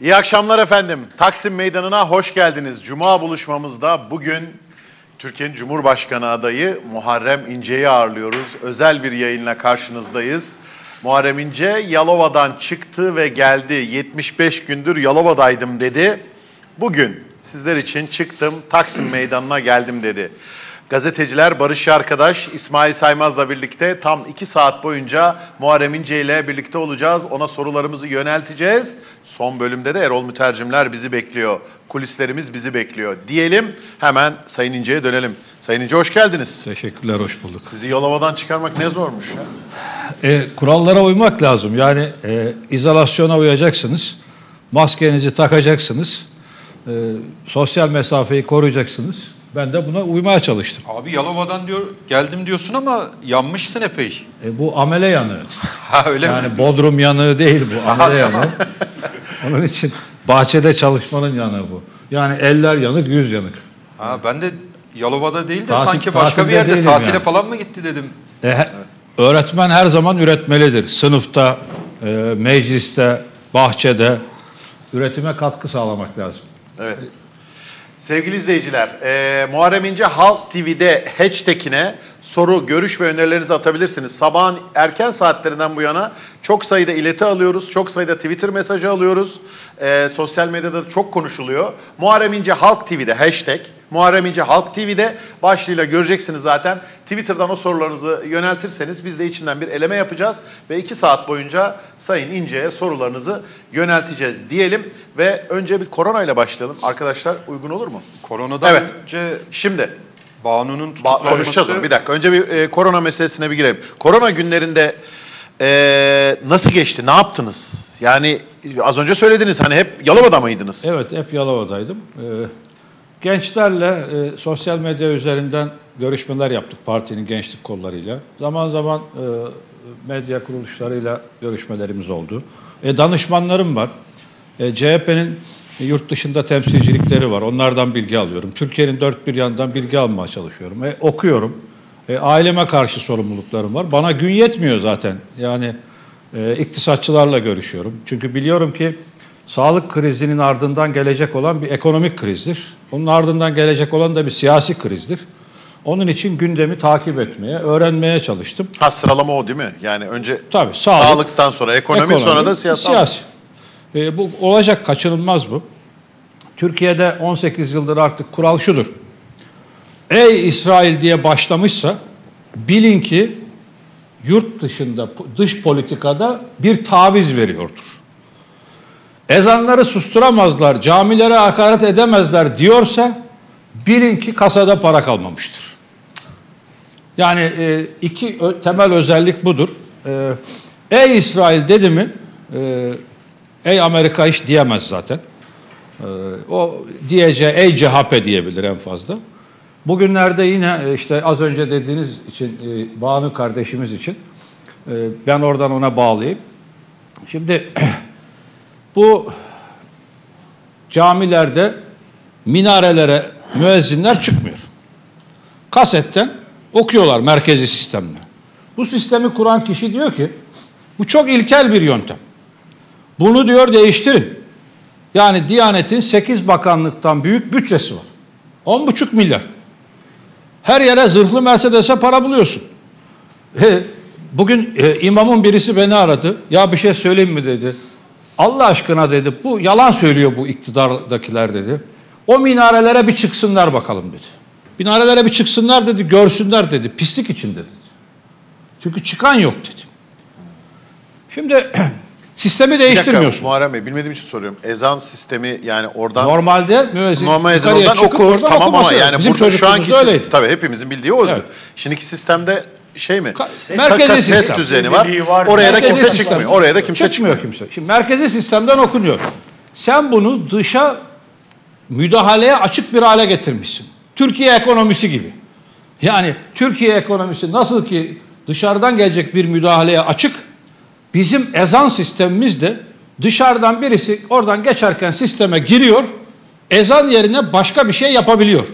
İyi akşamlar efendim. Taksim Meydanı'na hoş geldiniz. Cuma buluşmamızda bugün Türkiye'nin Cumhurbaşkanı adayı Muharrem İnce'yi ağırlıyoruz. Özel bir yayınla karşınızdayız. Muharrem İnce Yalova'dan çıktı ve geldi. 75 gündür Yalova'daydım dedi. Bugün sizler için çıktım, Taksim Meydanı'na geldim dedi. Gazeteciler Barış Yarkadaş, İsmail Saymaz'la birlikte tam 2 saat boyunca Muharrem İnce ile birlikte olacağız. Ona sorularımızı yönelteceğiz. Son bölümde de Erol Mütercimler bizi bekliyor. Kulislerimiz bizi bekliyor. Diyelim hemen Sayın İnce'ye dönelim. Sayın İnce hoş geldiniz. Teşekkürler, hoş bulduk. Sizi Yalova'dan çıkarmak ne zormuş ya? Kurallara uymak lazım. Yani izolasyona uyacaksınız. Maskenizi takacaksınız. Sosyal mesafeyi koruyacaksınız. Ben de buna uymaya çalıştım. Abi Yalova'dan diyor, geldim diyorsun ama yanmışsın epey. Bu amele yanı. Ha, öyle yani mi? Bodrum yanığı değil bu, amele yanı. Onun için bahçede çalışmanın yanığı bu. Yani eller yanık, yüz yanık. Ha, ben de Yalova'da değil de sanki başka bir yerde tatile yani falan mı gitti dedim. Evet. Öğretmen her zaman üretmelidir. Sınıfta, mecliste, bahçede üretime katkı sağlamak lazım. Evet. Sevgili izleyiciler, Muharrem İnce Halk TV'de hashtag'ine soru, görüş ve önerilerinizi atabilirsiniz. Sabahın erken saatlerinden bu yana çok sayıda ileti alıyoruz, çok sayıda Twitter mesajı alıyoruz. Sosyal medyada çok konuşuluyor. Muharrem İnce Halk TV'de hashtag, Muharrem İnce Halk TV'de başlığıyla göreceksiniz zaten. Twitter'dan o sorularınızı yöneltirseniz biz de içinden bir eleme yapacağız ve 2 saat boyunca Sayın İnce'ye sorularınızı yönelteceğiz diyelim ve önce bir koronayla başlayalım. Arkadaşlar uygun olur mu? Koronadan evet. Önce şimdi Banu'nun tutuklanması... Konuşacağız bir dakika. Önce bir korona meselesine bir girelim. Korona günlerinde nasıl geçti? Ne yaptınız? Yani az önce söylediniz hani hep Yalova'da mıydınız? Evet, hep Yalova'daydım. Gençlerle sosyal medya üzerinden görüşmeler yaptık partinin gençlik kollarıyla. Zaman zaman medya kuruluşlarıyla görüşmelerimiz oldu. Danışmanlarım var. CHP'nin yurt dışında temsilcilikleri var. Onlardan bilgi alıyorum. Türkiye'nin dört bir yanından bilgi almaya çalışıyorum. Okuyorum. Aileme karşı sorumluluklarım var. Bana gün yetmiyor zaten. Yani iktisatçılarla görüşüyorum. Çünkü biliyorum ki sağlık krizinin ardından gelecek olan bir ekonomik krizdir. Onun ardından gelecek olan da bir siyasi krizdir. Onun için gündemi takip etmeye, öğrenmeye çalıştım. Ha, sıralama o değil mi? Yani önce tabii, sağlıktan sonra ekonomi, sonra da siyasi. Bu olacak, kaçınılmaz bu. Türkiye'de 18 yıldır artık kural şudur. Ey İsrail diye başlamışsa bilin ki yurt dışında, dış politikada bir taviz veriyordur. Ezanları susturamazlar, camilere hakaret edemezler diyorsa bilin ki kasada para kalmamıştır. Yani iki temel özellik budur. Ey İsrail dedi mi, ey Amerika hiç diyemez zaten. O diyeceği ey CHP diyebilir en fazla. Bugünlerde yine işte az önce dediğiniz için, Banu kardeşimiz için, ben oradan ona bağlayayım. Şimdi bu camilerde minarelere müezzinler çıkmıyor. Kasetten okuyorlar merkezi sistemle. Bu sistemi kuran kişi diyor ki bu çok ilkel bir yöntem. Bunu diyor değiştirin. Yani Diyanet'in 8 bakanlıktan büyük bütçesi var. 10,5 milyar. Her yere zırhlı Mercedes'e para buluyorsun. Bugün imamın birisi beni aradı. Ya bir şey söyleyeyim mi dedi. Allah aşkına dedi, bu yalan söylüyor bu iktidardakiler dedi. O minarelere bir çıksınlar bakalım dedi. Minarelere bir çıksınlar dedi, görsünler dedi. Pislik içinde dedi. Çünkü çıkan yok dedi. Şimdi sistemi değiştirmiyorsun. Bir dakika, Muharrem Bey, bilmediğim için soruyorum. Ezan sistemi yani oradan... Normalde müezzin, normal ezandan okur. Tamam ama yani burada şu anki öyleydi. Tabii hepimizin bildiği oydu. Evet. Şimdiki sistemde şey mi? Merkezi ses düzeni var. Oraya da kimse çıkmıyor. Oraya da kimse çıkmıyor. Şimdi merkezi sistemden okunuyor. Sen bunu dışa müdahaleye açık bir hale getirmişsin. Türkiye ekonomisi gibi. Yani Türkiye ekonomisi nasıl ki dışarıdan gelecek bir müdahaleye açık, bizim ezan sistemimiz de dışarıdan birisi oradan geçerken sisteme giriyor, ezan yerine başka bir şey yapabiliyor.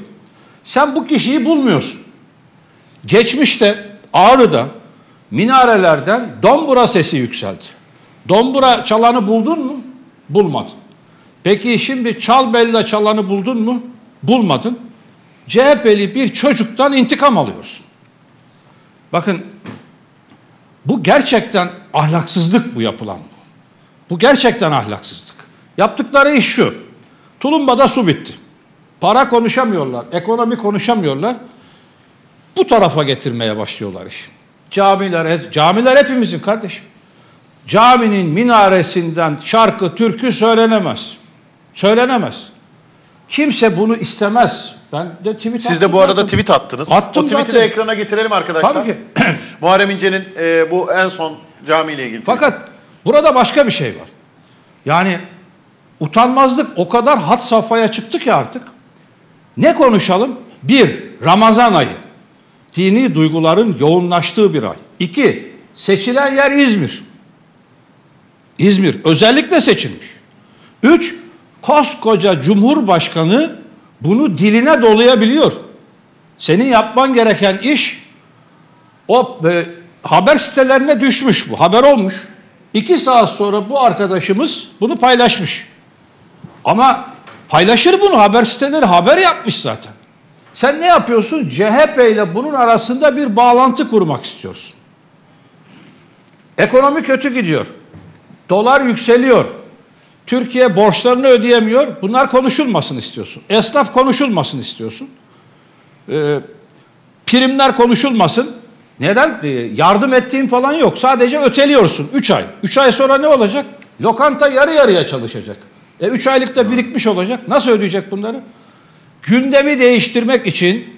Sen bu kişiyi bulmuyorsun. Geçmişte Ağrı'da minarelerden dombura sesi yükseldi. Dombura çalanı buldun mu? Bulmadın. Peki şimdi Çalbella çalanı buldun mu? Bulmadın. CHP'li bir çocuktan intikam alıyorsun. Bakın, bu gerçekten ahlaksızlık, bu yapılan. Bu gerçekten ahlaksızlık. Yaptıkları iş şu: tulumbada su bitti. Para konuşamıyorlar, ekonomi konuşamıyorlar. Bu tarafa getirmeye başlıyorlar iş. Camiler hepimizin kardeşim. Caminin minaresinden şarkı, türkü söylenemez. Söylenemez. Kimse bunu istemez. Ben de tweet Siz de bu arada zaten. Tweet attınız. Attım o tweet'i zaten. De ekrana getirelim arkadaşlar. Tabii ki. Muharrem İnce'nin bu en son camiyle ilgili. Fakat burada başka bir şey var. Yani utanmazlık o kadar had safhaya çıktı ki artık. Ne konuşalım? Bir, Ramazan ayı. Dini duyguların yoğunlaştığı bir ay. İki, seçilen yer İzmir. İzmir özellikle seçilmiş. Üç, koskoca Cumhurbaşkanı bunu diline dolayabiliyor. Senin yapman gereken iş, o haber sitelerine düşmüş bu, haber olmuş. 2 saat sonra bu arkadaşımız bunu paylaşmış. Ama paylaşır bunu, haber siteleri haber yapmış zaten. Sen ne yapıyorsun? CHP ile bunun arasında bir bağlantı kurmak istiyorsun. Ekonomi kötü gidiyor. Dolar yükseliyor. Türkiye borçlarını ödeyemiyor. Bunlar konuşulmasın istiyorsun. Esnaf konuşulmasın istiyorsun. Primler konuşulmasın. Neden? Yardım ettiğin falan yok. Sadece öteliyorsun 3 ay. 3 ay sonra ne olacak? Lokanta yarı yarıya çalışacak. 3 aylıkta birikmiş olacak. Nasıl ödeyecek bunları? Gündemi değiştirmek için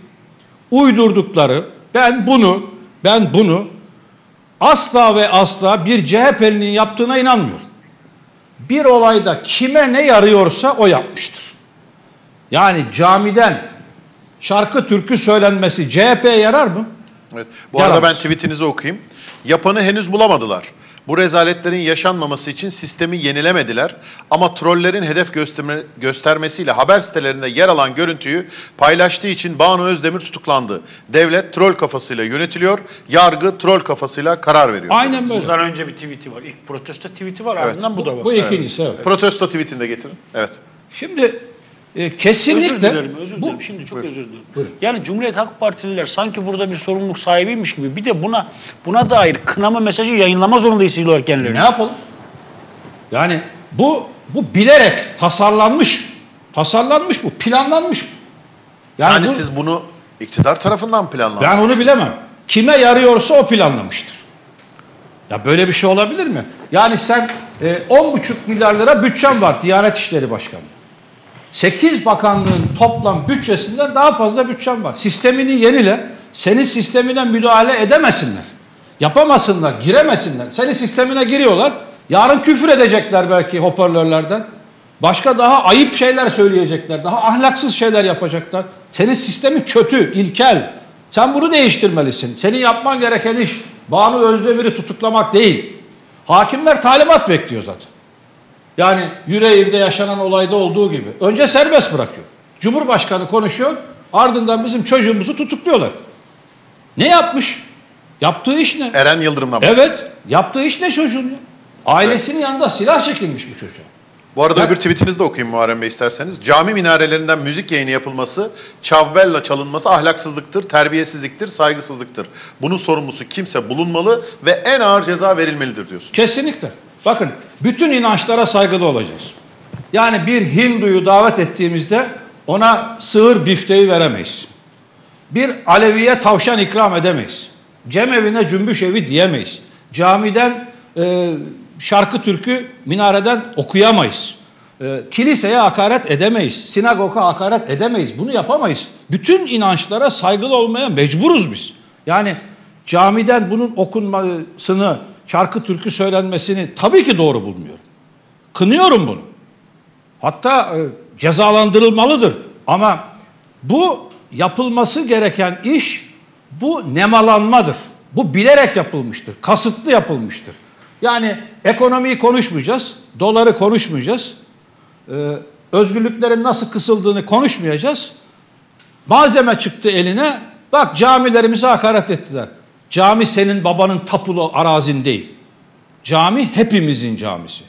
uydurdukları ben bunu asla ve asla bir CHP'linin yaptığına inanmıyorum. Bir olayda kime ne yarıyorsa o yapmıştır. Yani camiden şarkı türkü söylenmesi CHP'ye yarar mı? Evet. Bu yaramaz. Arada ben tweetinizi okuyayım. Yapanı henüz bulamadılar. Bu rezaletlerin yaşanmaması için sistemi yenilemediler. Ama trollerin hedef göstermesiyle haber sitelerinde yer alan görüntüyü paylaştığı için Banu Özdemir tutuklandı. Devlet troll kafasıyla yönetiliyor. Yargı troll kafasıyla karar veriyor. Aynen böyle. Bundan önce bir tweet'i var. İlk protesto tweet'i var. Evet. Ardından bu da var. Bu ikincisi. Evet. Protesto tweet'ini de getirin. Evet. Şimdi kesinlikle. Özür dilerim. Şimdi çok buyurun. Özür dilerim. Buyurun. Yani Cumhuriyet Halk Partililer sanki burada bir sorumluluk sahibiymiş gibi bir de buna dair kınama mesajı yayınlama zorunda hissediyorlar kendileri. Ne yapalım? Yani bu bilerek tasarlanmış bu, planlanmış bu. Yani siz bunu iktidar tarafından mı planlanmış? Ben onu bilemem. Kime yarıyorsa o planlamıştır. Ya böyle bir şey olabilir mi? Yani sen 10,5 milyar lira bütçen var Diyanet İşleri Başkanı. 8 bakanlığın toplam bütçesinden daha fazla bütçem var. Sistemini yenile, senin sistemine müdahale edemesinler. Yapamasınlar, giremesinler. Senin sistemine giriyorlar. Yarın küfür edecekler belki hoparlörlerden. Başka daha ayıp şeyler söyleyecekler. Daha ahlaksız şeyler yapacaklar. Senin sistemin kötü, ilkel. Sen bunu değiştirmelisin. Senin yapman gereken iş Banu Özdemir'i tutuklamak değil. Hakimler talimat bekliyor zaten. Yani Yüreğir'de yaşanan olayda olduğu gibi. Önce serbest bırakıyor. Cumhurbaşkanı konuşuyor. Ardından bizim çocuğumuzu tutukluyorlar. Ne yapmış? Yaptığı iş ne? Eren Yıldırım'la başlıyor. Evet. Yaptığı iş ne çocuğun? Ailesinin yanında silah çekilmiş bir çocuğa. Bu arada öbür tweetinizi de okuyayım Muharrem Bey isterseniz. Cami minarelerinden müzik yayını yapılması, çavbella çalınması ahlaksızlıktır, terbiyesizliktir, saygısızlıktır. Bunun sorumlusu kimse bulunmalı ve en ağır ceza verilmelidir diyorsun. Kesinlikle. Bakın, bütün inançlara saygılı olacağız. Yani bir Hindu'yu davet ettiğimizde ona sığır bifteği veremeyiz. Bir Alevi'ye tavşan ikram edemeyiz. Cemevine cümbüş evi diyemeyiz. Camiden şarkı türkü minareden okuyamayız. Kiliseye hakaret edemeyiz. Sinagoga hakaret edemeyiz. Bunu yapamayız. Bütün inançlara saygılı olmaya mecburuz biz. Yani camiden bunun okunmasını, şarkı türkü söylenmesini tabii ki doğru bulmuyorum. Kınıyorum bunu. Hatta cezalandırılmalıdır. Ama bu yapılması gereken iş, bu nemalanmadır. Bu bilerek yapılmıştır. Kasıtlı yapılmıştır. Yani ekonomiyi konuşmayacağız. Doları konuşmayacağız. Özgürlüklerin nasıl kısıldığını konuşmayacağız. Malzeme çıktı eline. Bak, camilerimize hakaret ettiler. Cami senin babanın tapulu arazin değil. Cami hepimizin camisi.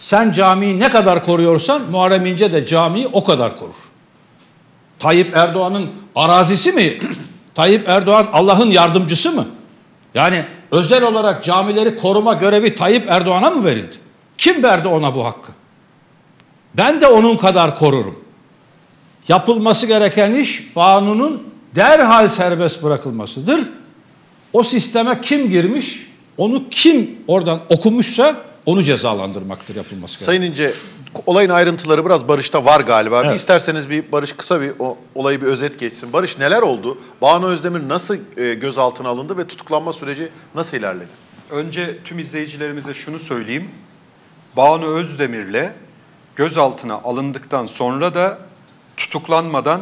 Sen camiyi ne kadar koruyorsan Muharrem İnce de camiyi o kadar korur. Tayyip Erdoğan'ın arazisi mi? Tayyip Erdoğan Allah'ın yardımcısı mı? Yani özel olarak camileri koruma görevi Tayyip Erdoğan'a mı verildi? Kim verdi ona bu hakkı? Ben de onun kadar korurum. Yapılması gereken iş Banu'nun derhal serbest bırakılmasıdır. O sisteme kim girmiş, onu kim oradan okumuşsa onu cezalandırmaktır yapılması gereken. Sayın İnce, olayın ayrıntıları biraz Barış'ta var galiba. Evet. İsterseniz bir Barış kısa bir olayı bir özet geçsin. Barış, neler oldu? Banu Özdemir nasıl gözaltına alındı ve tutuklanma süreci nasıl ilerledi? Önce tüm izleyicilerimize şunu söyleyeyim. Banu Özdemir'le gözaltına alındıktan sonra da tutuklanmadan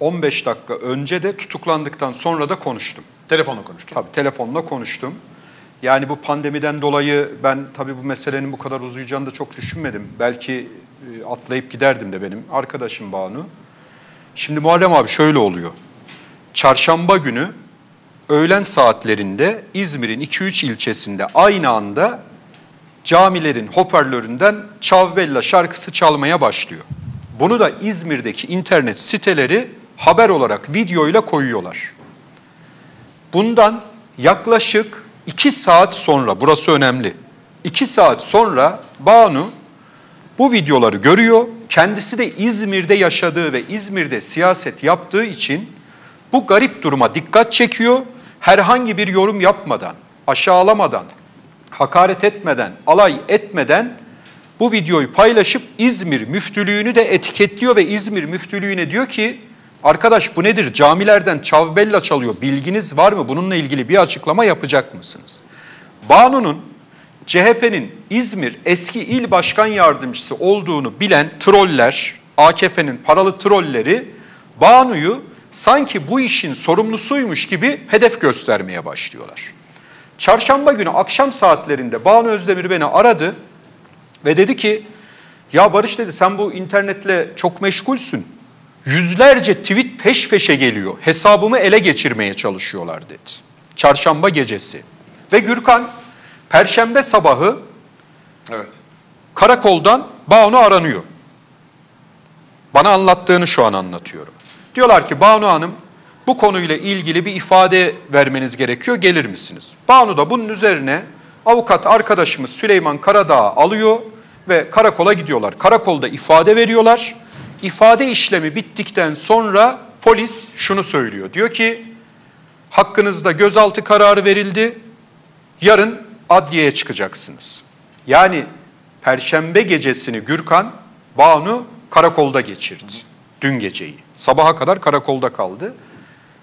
15 dakika önce de tutuklandıktan sonra da konuştum. Telefonla konuştum. Tabii telefonla konuştum. Yani bu pandemiden dolayı ben tabii bu meselenin bu kadar uzayacağını da çok düşünmedim. Belki atlayıp giderdim de benim arkadaşım Banu. Şimdi Muharrem abi şöyle oluyor. Çarşamba günü öğlen saatlerinde İzmir'in 2-3 ilçesinde aynı anda camilerin hoparlöründen Çavbella şarkısı çalmaya başlıyor. Bunu da İzmir'deki internet siteleri haber olarak videoyla koyuyorlar. Bundan yaklaşık 2 saat sonra, burası önemli, 2 saat sonra Banu bu videoları görüyor. Kendisi de İzmir'de yaşadığı ve İzmir'de siyaset yaptığı için bu garip duruma dikkat çekiyor. Herhangi bir yorum yapmadan, aşağılamadan, hakaret etmeden, alay etmeden bu videoyu paylaşıp İzmir müftülüğünü de etiketliyor ve İzmir müftülüğüne diyor ki, arkadaş bu nedir? Camilerden çavbella çalıyor. Bilginiz var mı? Bununla ilgili bir açıklama yapacak mısınız? Banu'nun CHP'nin İzmir eski il başkan yardımcısı olduğunu bilen troller, AKP'nin paralı trolleri Banu'yu sanki bu işin sorumlusuymuş gibi hedef göstermeye başlıyorlar. Çarşamba günü akşam saatlerinde Banu Özdemir beni aradı ve dedi ki, ya Barış dedi, sen bu internetle çok meşgulsün. Yüzlerce tweet peş peşe geliyor. Hesabımı ele geçirmeye çalışıyorlar dedi. Çarşamba gecesi. Ve Gürkan, perşembe sabahı evet, karakoldan Banu aranıyor. Bana anlattığını şu an anlatıyorum. Diyorlar ki Banu Hanım, bu konuyla ilgili bir ifade vermeniz gerekiyor, gelir misiniz? Banu da bunun üzerine avukat arkadaşımız Süleyman Karadağ'ı alıyor ve karakola gidiyorlar. Karakolda ifade veriyorlar. İfade işlemi bittikten sonra polis şunu söylüyor. Diyor ki, hakkınızda gözaltı kararı verildi, yarın adliyeye çıkacaksınız. Yani perşembe gecesini Gürkan, Banu karakolda geçirdi. Dün geceyi. Sabaha kadar karakolda kaldı.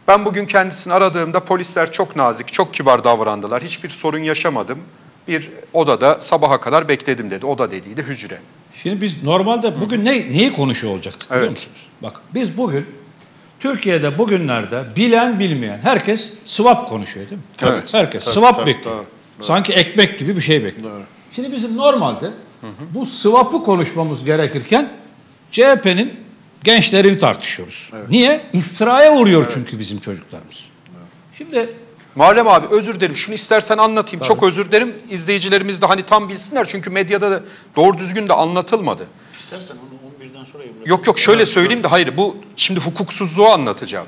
Ben bugün kendisini aradığımda polisler çok nazik, çok kibar davrandılar. Hiçbir sorun yaşamadım. Bir odada sabaha kadar bekledim dedi. Oda dediği de hücre. Şimdi biz normalde bugün neyi konuşuyor olacaktık biliyor musunuz? Bak biz bugün, Türkiye'de bugünlerde bilen bilmeyen herkes swap konuşuyor değil mi? Evet. Herkes swap bekliyor. Doğru. Sanki ekmek gibi bir şey bekliyor. Doğru. Şimdi bizim normalde bu swap'ı konuşmamız gerekirken CHP'nin gençlerini tartışıyoruz. Evet. Niye? İftiraya uğruyor çünkü bizim çocuklarımız. Evet. Şimdi... Muharrem abi özür dilerim. Şunu istersen anlatayım. Tabii. Çok özür dilerim. İzleyicilerimiz de hani tam bilsinler. Çünkü medyada da doğru düzgün de anlatılmadı. İstersen onu 11'den sonra... Yok şöyle söyleyeyim de hayır, bu şimdi hukuksuzluğu anlatacağım.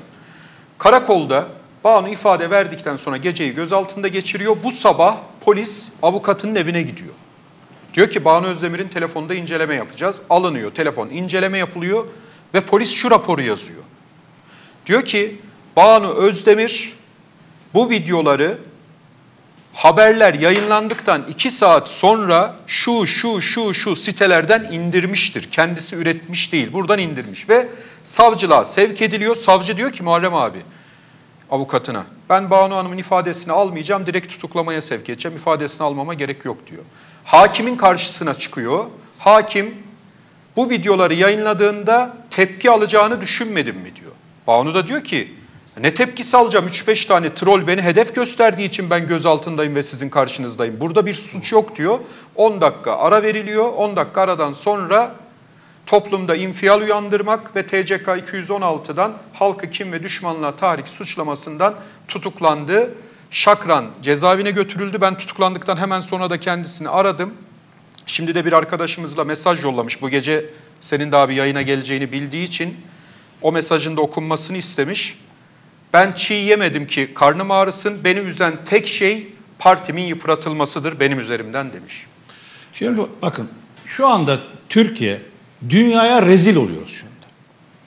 Karakolda Banu ifade verdikten sonra geceyi gözaltında geçiriyor. Bu sabah polis avukatının evine gidiyor. Diyor ki Banu Özdemir'in telefonda inceleme yapacağız. Alınıyor telefon, inceleme yapılıyor ve polis şu raporu yazıyor. Diyor ki Banu Özdemir... Bu videoları haberler yayınlandıktan 2 saat sonra şu sitelerden indirmiştir. Kendisi üretmiş değil, buradan indirmiş ve savcılığa sevk ediliyor. Savcı diyor ki Muharrem abi avukatına, ben Banu Hanım'ın ifadesini almayacağım, direkt tutuklamaya sevk edeceğim, ifadesini almama gerek yok diyor. Hakimin karşısına çıkıyor. Hakim bu videoları yayınladığında tepki alacağını düşünmedim mi diyor. Banu da diyor ki, ne tepkisi alacağım? 3-5 tane troll beni hedef gösterdiği için ben gözaltındayım ve sizin karşınızdayım. Burada bir suç yok diyor. 10 dakika ara veriliyor. 10 dakika aradan sonra toplumda infial uyandırmak ve TCK 216'dan halkı kin ve düşmanlığa tahrik suçlamasından tutuklandı. Şakran cezaevine götürüldü. Ben tutuklandıktan hemen sonra da kendisini aradım. Şimdi de bir arkadaşımızla mesaj yollamış. Bu gece senin de abi yayına geleceğini bildiği için o mesajın da okunmasını istemiş. Ben çiğ yemedim ki karnım ağrısın. Beni üzen tek şey partimin yıpratılmasıdır benim üzerimden demiş. Şimdi evet. Bakın şu anda Türkiye dünyaya rezil oluyoruz şimdi.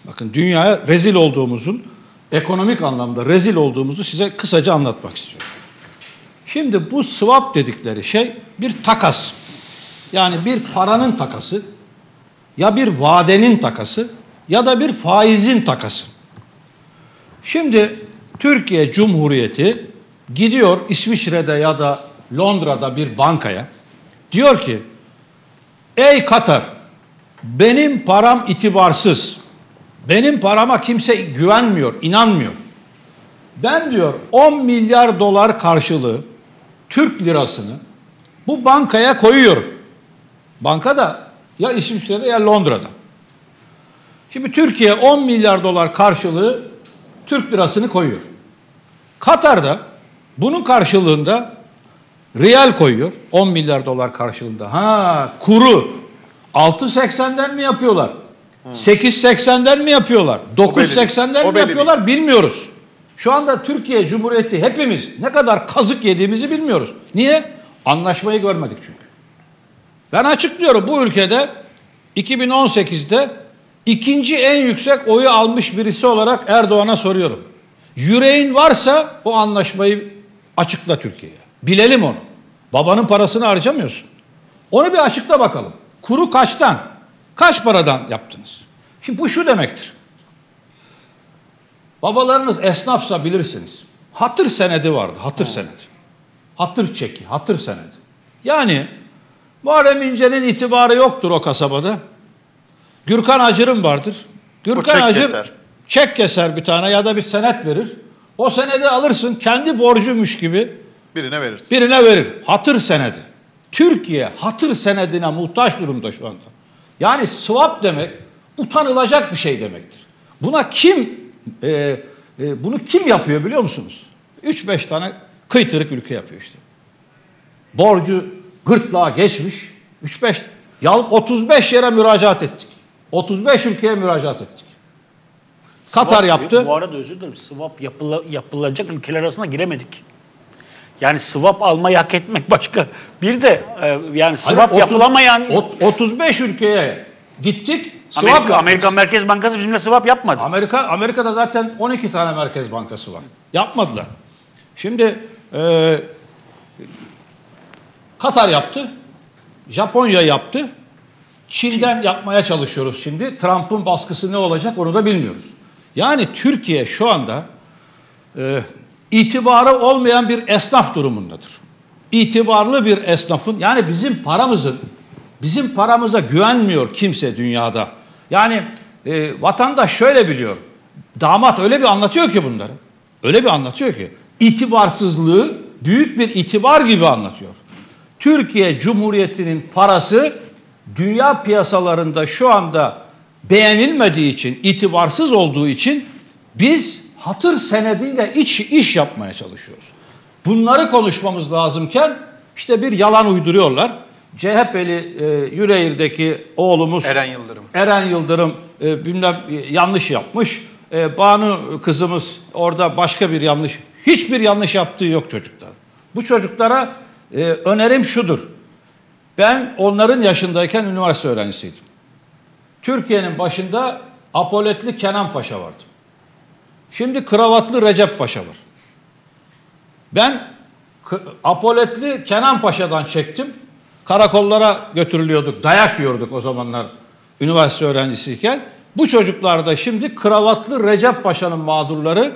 Bakın dünyaya rezil olduğumuzun, ekonomik anlamda rezil olduğumuzu size kısaca anlatmak istiyorum. Şimdi bu swap dedikleri şey bir takas. Yani bir paranın takası, ya bir vadenin takası ya da bir faizin takası. Şimdi Türkiye Cumhuriyeti gidiyor İsviçre'de ya da Londra'da bir bankaya. Diyor ki, ey Katar, benim param itibarsız. Benim parama kimse güvenmiyor, inanmıyor. Ben diyor 10 milyar dolar karşılığı Türk lirasını bu bankaya koyuyorum. Banka da ya İsviçre'de ya Londra'da. Şimdi Türkiye 10 milyar dolar karşılığı Türk lirasını koyuyor. Katar'da bunun karşılığında riyal koyuyor. 10 milyar dolar karşılığında. Ha, kuru 6.80'den mi yapıyorlar? 8.80'den mi yapıyorlar? 9.80'den mi yapıyorlar? Bilmiyoruz. Şu anda Türkiye Cumhuriyeti hepimiz ne kadar kazık yediğimizi bilmiyoruz. Niye? Anlaşmayı görmedik çünkü. Ben açıklıyorum, bu ülkede 2018'de ikinci en yüksek oyu almış birisi olarak Erdoğan'a soruyorum. Yüreğin varsa o anlaşmayı açıkla Türkiye'ye. Bilelim onu. Babanın parasını harcamıyorsun. Onu bir açıkla bakalım. Kuru kaçtan? Kaç paradan yaptınız? Şimdi bu şu demektir. Babalarınız esnafsa bilirsiniz. Hatır senedi vardı. Hatır senedi. Hatır çeki. Hatır senedi. Yani Muharrem İnce'nin itibarı yoktur o kasabada. Gürkan Acır'ın vardır. Gürkan Acır çek keser bir tane ya da bir senet verir. O senedi alırsın, kendi borcumuş gibi birine verirsin. Birine verir. Hatır senedi. Türkiye hatır senedine muhtaç durumda şu anda. Yani swap demek utanılacak bir şey demektir. Buna kim bunu kim yapıyor biliyor musunuz? 3-5 tane kıytırık ülke yapıyor işte. Borcu gırtlağa geçmiş. 3-5 yalnız 35 yere müracaat ettik. 35 ülkeye müracaat ettik. Swap, Katar yaptı. Bu arada özür dilerim. Swap yapılacak ülkeler arasına giremedik. Yani swap almayı hak etmek başka. Bir de yani swap yapılamayan... 35 ülkeye gittik, swap yaptık. Amerika Merkez Bankası bizimle swap yapmadı. Amerika'da zaten 12 tane Merkez Bankası var. Yapmadılar. Şimdi Katar yaptı, Japonya yaptı. Çin'den yapmaya çalışıyoruz şimdi. Trump'ın baskısı ne olacak onu da bilmiyoruz. Yani Türkiye şu anda... İtibarı olmayan bir esnaf durumundadır. İtibarlı bir esnafın, yani bizim paramıza güvenmiyor kimse dünyada. Yani vatandaş şöyle biliyor. Damat öyle bir anlatıyor ki bunları. Öyle bir anlatıyor ki. İtibarsızlığı büyük bir itibar gibi anlatıyor. Türkiye Cumhuriyeti'nin parası dünya piyasalarında şu anda beğenilmediği için, itibarsız olduğu için biz hatır senediyle iş yapmaya çalışıyoruz. Bunları konuşmamız lazımken işte bir yalan uyduruyorlar. CHP'li Yüreğir'deki oğlumuz Eren Yıldırım bilmem yanlış yapmış. Banu kızımız orada başka bir yanlış. Hiçbir yanlış yaptığı yok çocuklar. Bu çocuklara önerim şudur. Ben onların yaşındayken üniversite öğrencisiydim. Türkiye'nin başında apoletli Kenan Paşa vardı. Şimdi kravatlı Recep Paşa var. Ben apoletli Kenan Paşa'dan çektim. Karakollara götürülüyorduk. Dayak yiyorduk o zamanlar üniversite öğrencisiyken. Bu çocuklar da şimdi kravatlı Recep Paşa'nın mağdurları.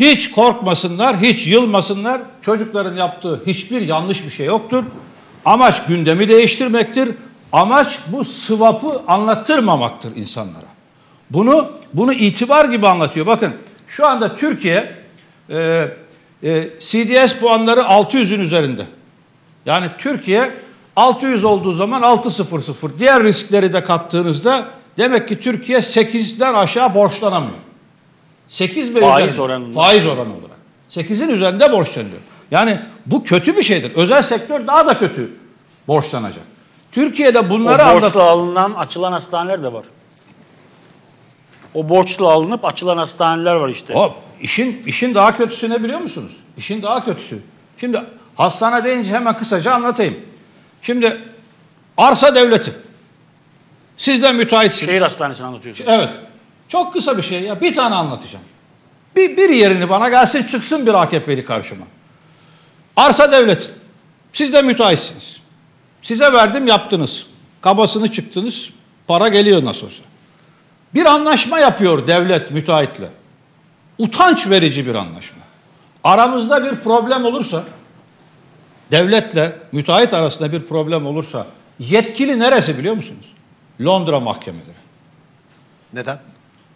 Hiç korkmasınlar, hiç yılmasınlar. Çocukların yaptığı hiçbir yanlış bir şey yoktur. Amaç gündemi değiştirmektir. Amaç bu swap'ı anlattırmamaktır insanlara. Bunu itibar gibi anlatıyor. Bakın. Şu anda Türkiye CDS puanları 600'ün üzerinde. Yani Türkiye 600 olduğu zaman 6.00. Diğer riskleri de kattığınızda demek ki Türkiye 8'den aşağı borçlanamıyor. 8 ve faiz oranı olarak. 8'in üzerinde borçlanıyor. Yani bu kötü bir şeydir. Özel sektör daha da kötü borçlanacak. Türkiye'de bunları o borçla alınan, açılan hastaneler de var. O borçla alınıp açılan hastaneler var işte. Hop, işin daha kötüsü ne biliyor musunuz? İşin daha kötüsü. Şimdi hastane deyince hemen kısaca anlatayım. Şimdi arsa devleti. Siz de müteahhitsiniz. Şehir hastanesini anlatıyorsunuz. Evet. Çok kısa bir şey ya. Bir tane anlatacağım. Bir yerini bana gelsin, çıksın bir AKP'li karşıma. Arsa devleti. Siz de müteahhitsiniz. Size verdim, yaptınız. Kabasını çıktınız. Para geliyor nasıl olsa. Bir anlaşma yapıyor devlet müteahhitle. Utanç verici bir anlaşma. Aramızda bir problem olursa, devletle müteahhit arasında bir problem olursa, yetkili neresi biliyor musunuz? Londra mahkemeleri. Neden?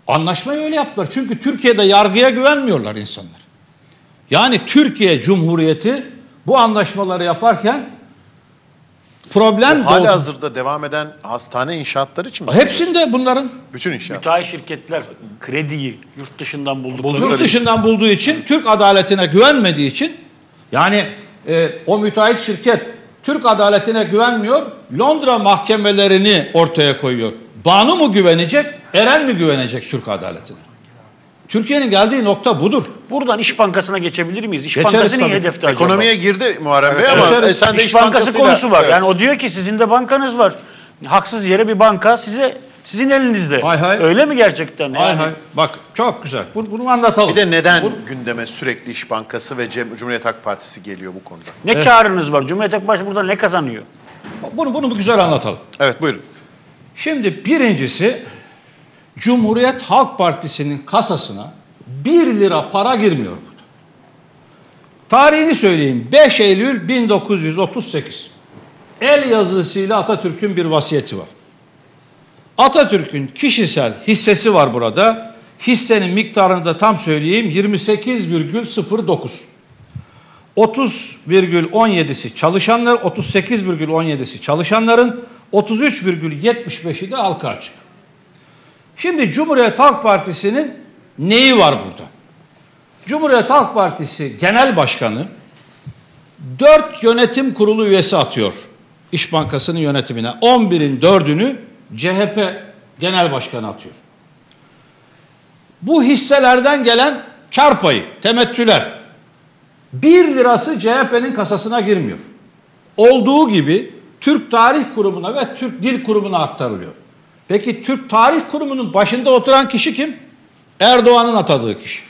Anlaşmayı öyle yaptılar. Çünkü Türkiye'de yargıya güvenmiyorlar insanlar. Yani Türkiye Cumhuriyeti bu anlaşmaları yaparken problem... Hala hazırda devam eden hastane inşaatları için mi? Hepsinde bunların. Bütün inşaat. Müteahhit şirketler krediyi yurt dışından buldukları bulduğu için, Türk adaletine güvenmediği için, yani o müteahhit şirket Türk adaletine güvenmiyor, Londra mahkemelerini ortaya koyuyor. Banu mu güvenecek, Eren mi güvenecek Türk adaletine? Türkiye'nin geldiği nokta budur. Buradan İş Bankası'na geçebilir miyiz? İş Bankası niye hedefte acaba? Ekonomiye girdi Muharrem Bey, evet, ama sen de İş Bankası konusu var. Evet. Yani o diyor ki sizin de bankanız var. Haksız yere bir banka sizin elinizde. Hay hay. Öyle mi gerçekten? Hay yani? Hay. Bak çok güzel. Bunu anlatalım. Bir de neden gündeme sürekli İş Bankası ve Cumhuriyet Halk Partisi geliyor bu konuda? Ne karınız var? Cumhuriyet Halk Partisi burada ne kazanıyor? Bunu güzel anlatalım. Evet, buyurun. Şimdi birincisi, Cumhuriyet Halk Partisi'nin kasasına 1 lira para girmiyor burada. Tarihini söyleyeyim. 5 Eylül 1938. El yazısıyla Atatürk'ün bir vasiyeti var. Atatürk'ün kişisel hissesi var burada. Hissenin miktarını da tam söyleyeyim. 28,09. 30,17'si çalışanlar, 38,17'si çalışanların, 33,75'i de halka açık. Şimdi Cumhuriyet Halk Partisi'nin neyi var burada? Cumhuriyet Halk Partisi Genel Başkanı 4 yönetim kurulu üyesi atıyor İş Bankası'nın yönetimine. 11'in 4'ünü CHP Genel Başkanı atıyor. Bu hisselerden gelen kar payı, temettüler, 1 lirası CHP'nin kasasına girmiyor. Olduğu gibi Türk Tarih Kurumu'na ve Türk Dil Kurumu'na aktarılıyor. Peki Türk Tarih Kurumu'nun başında oturan kişi kim? Erdoğan'ın atadığı kişi.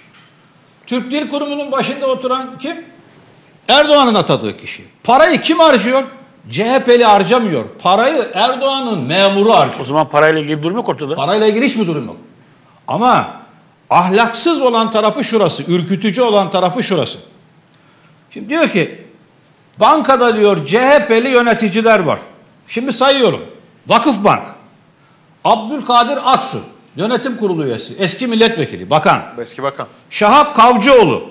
Türk Dil Kurumu'nun başında oturan kim? Erdoğan'ın atadığı kişi. Parayı kim harcıyor? CHP'li harcamıyor. Parayı Erdoğan'ın memuru harcıyor. O zaman parayla ilgili bir durum yok ortada. Parayla ilgili hiçbir durum yok. Ama ahlaksız olan tarafı şurası, ürkütücü olan tarafı şurası. Şimdi diyor ki, bankada diyor CHP'li yöneticiler var. Şimdi sayıyorum. Vakıf Bank. Abdülkadir Aksu, yönetim kurulu üyesi, eski milletvekili, bakan. Eski bakan. Şahap Kavcıoğlu,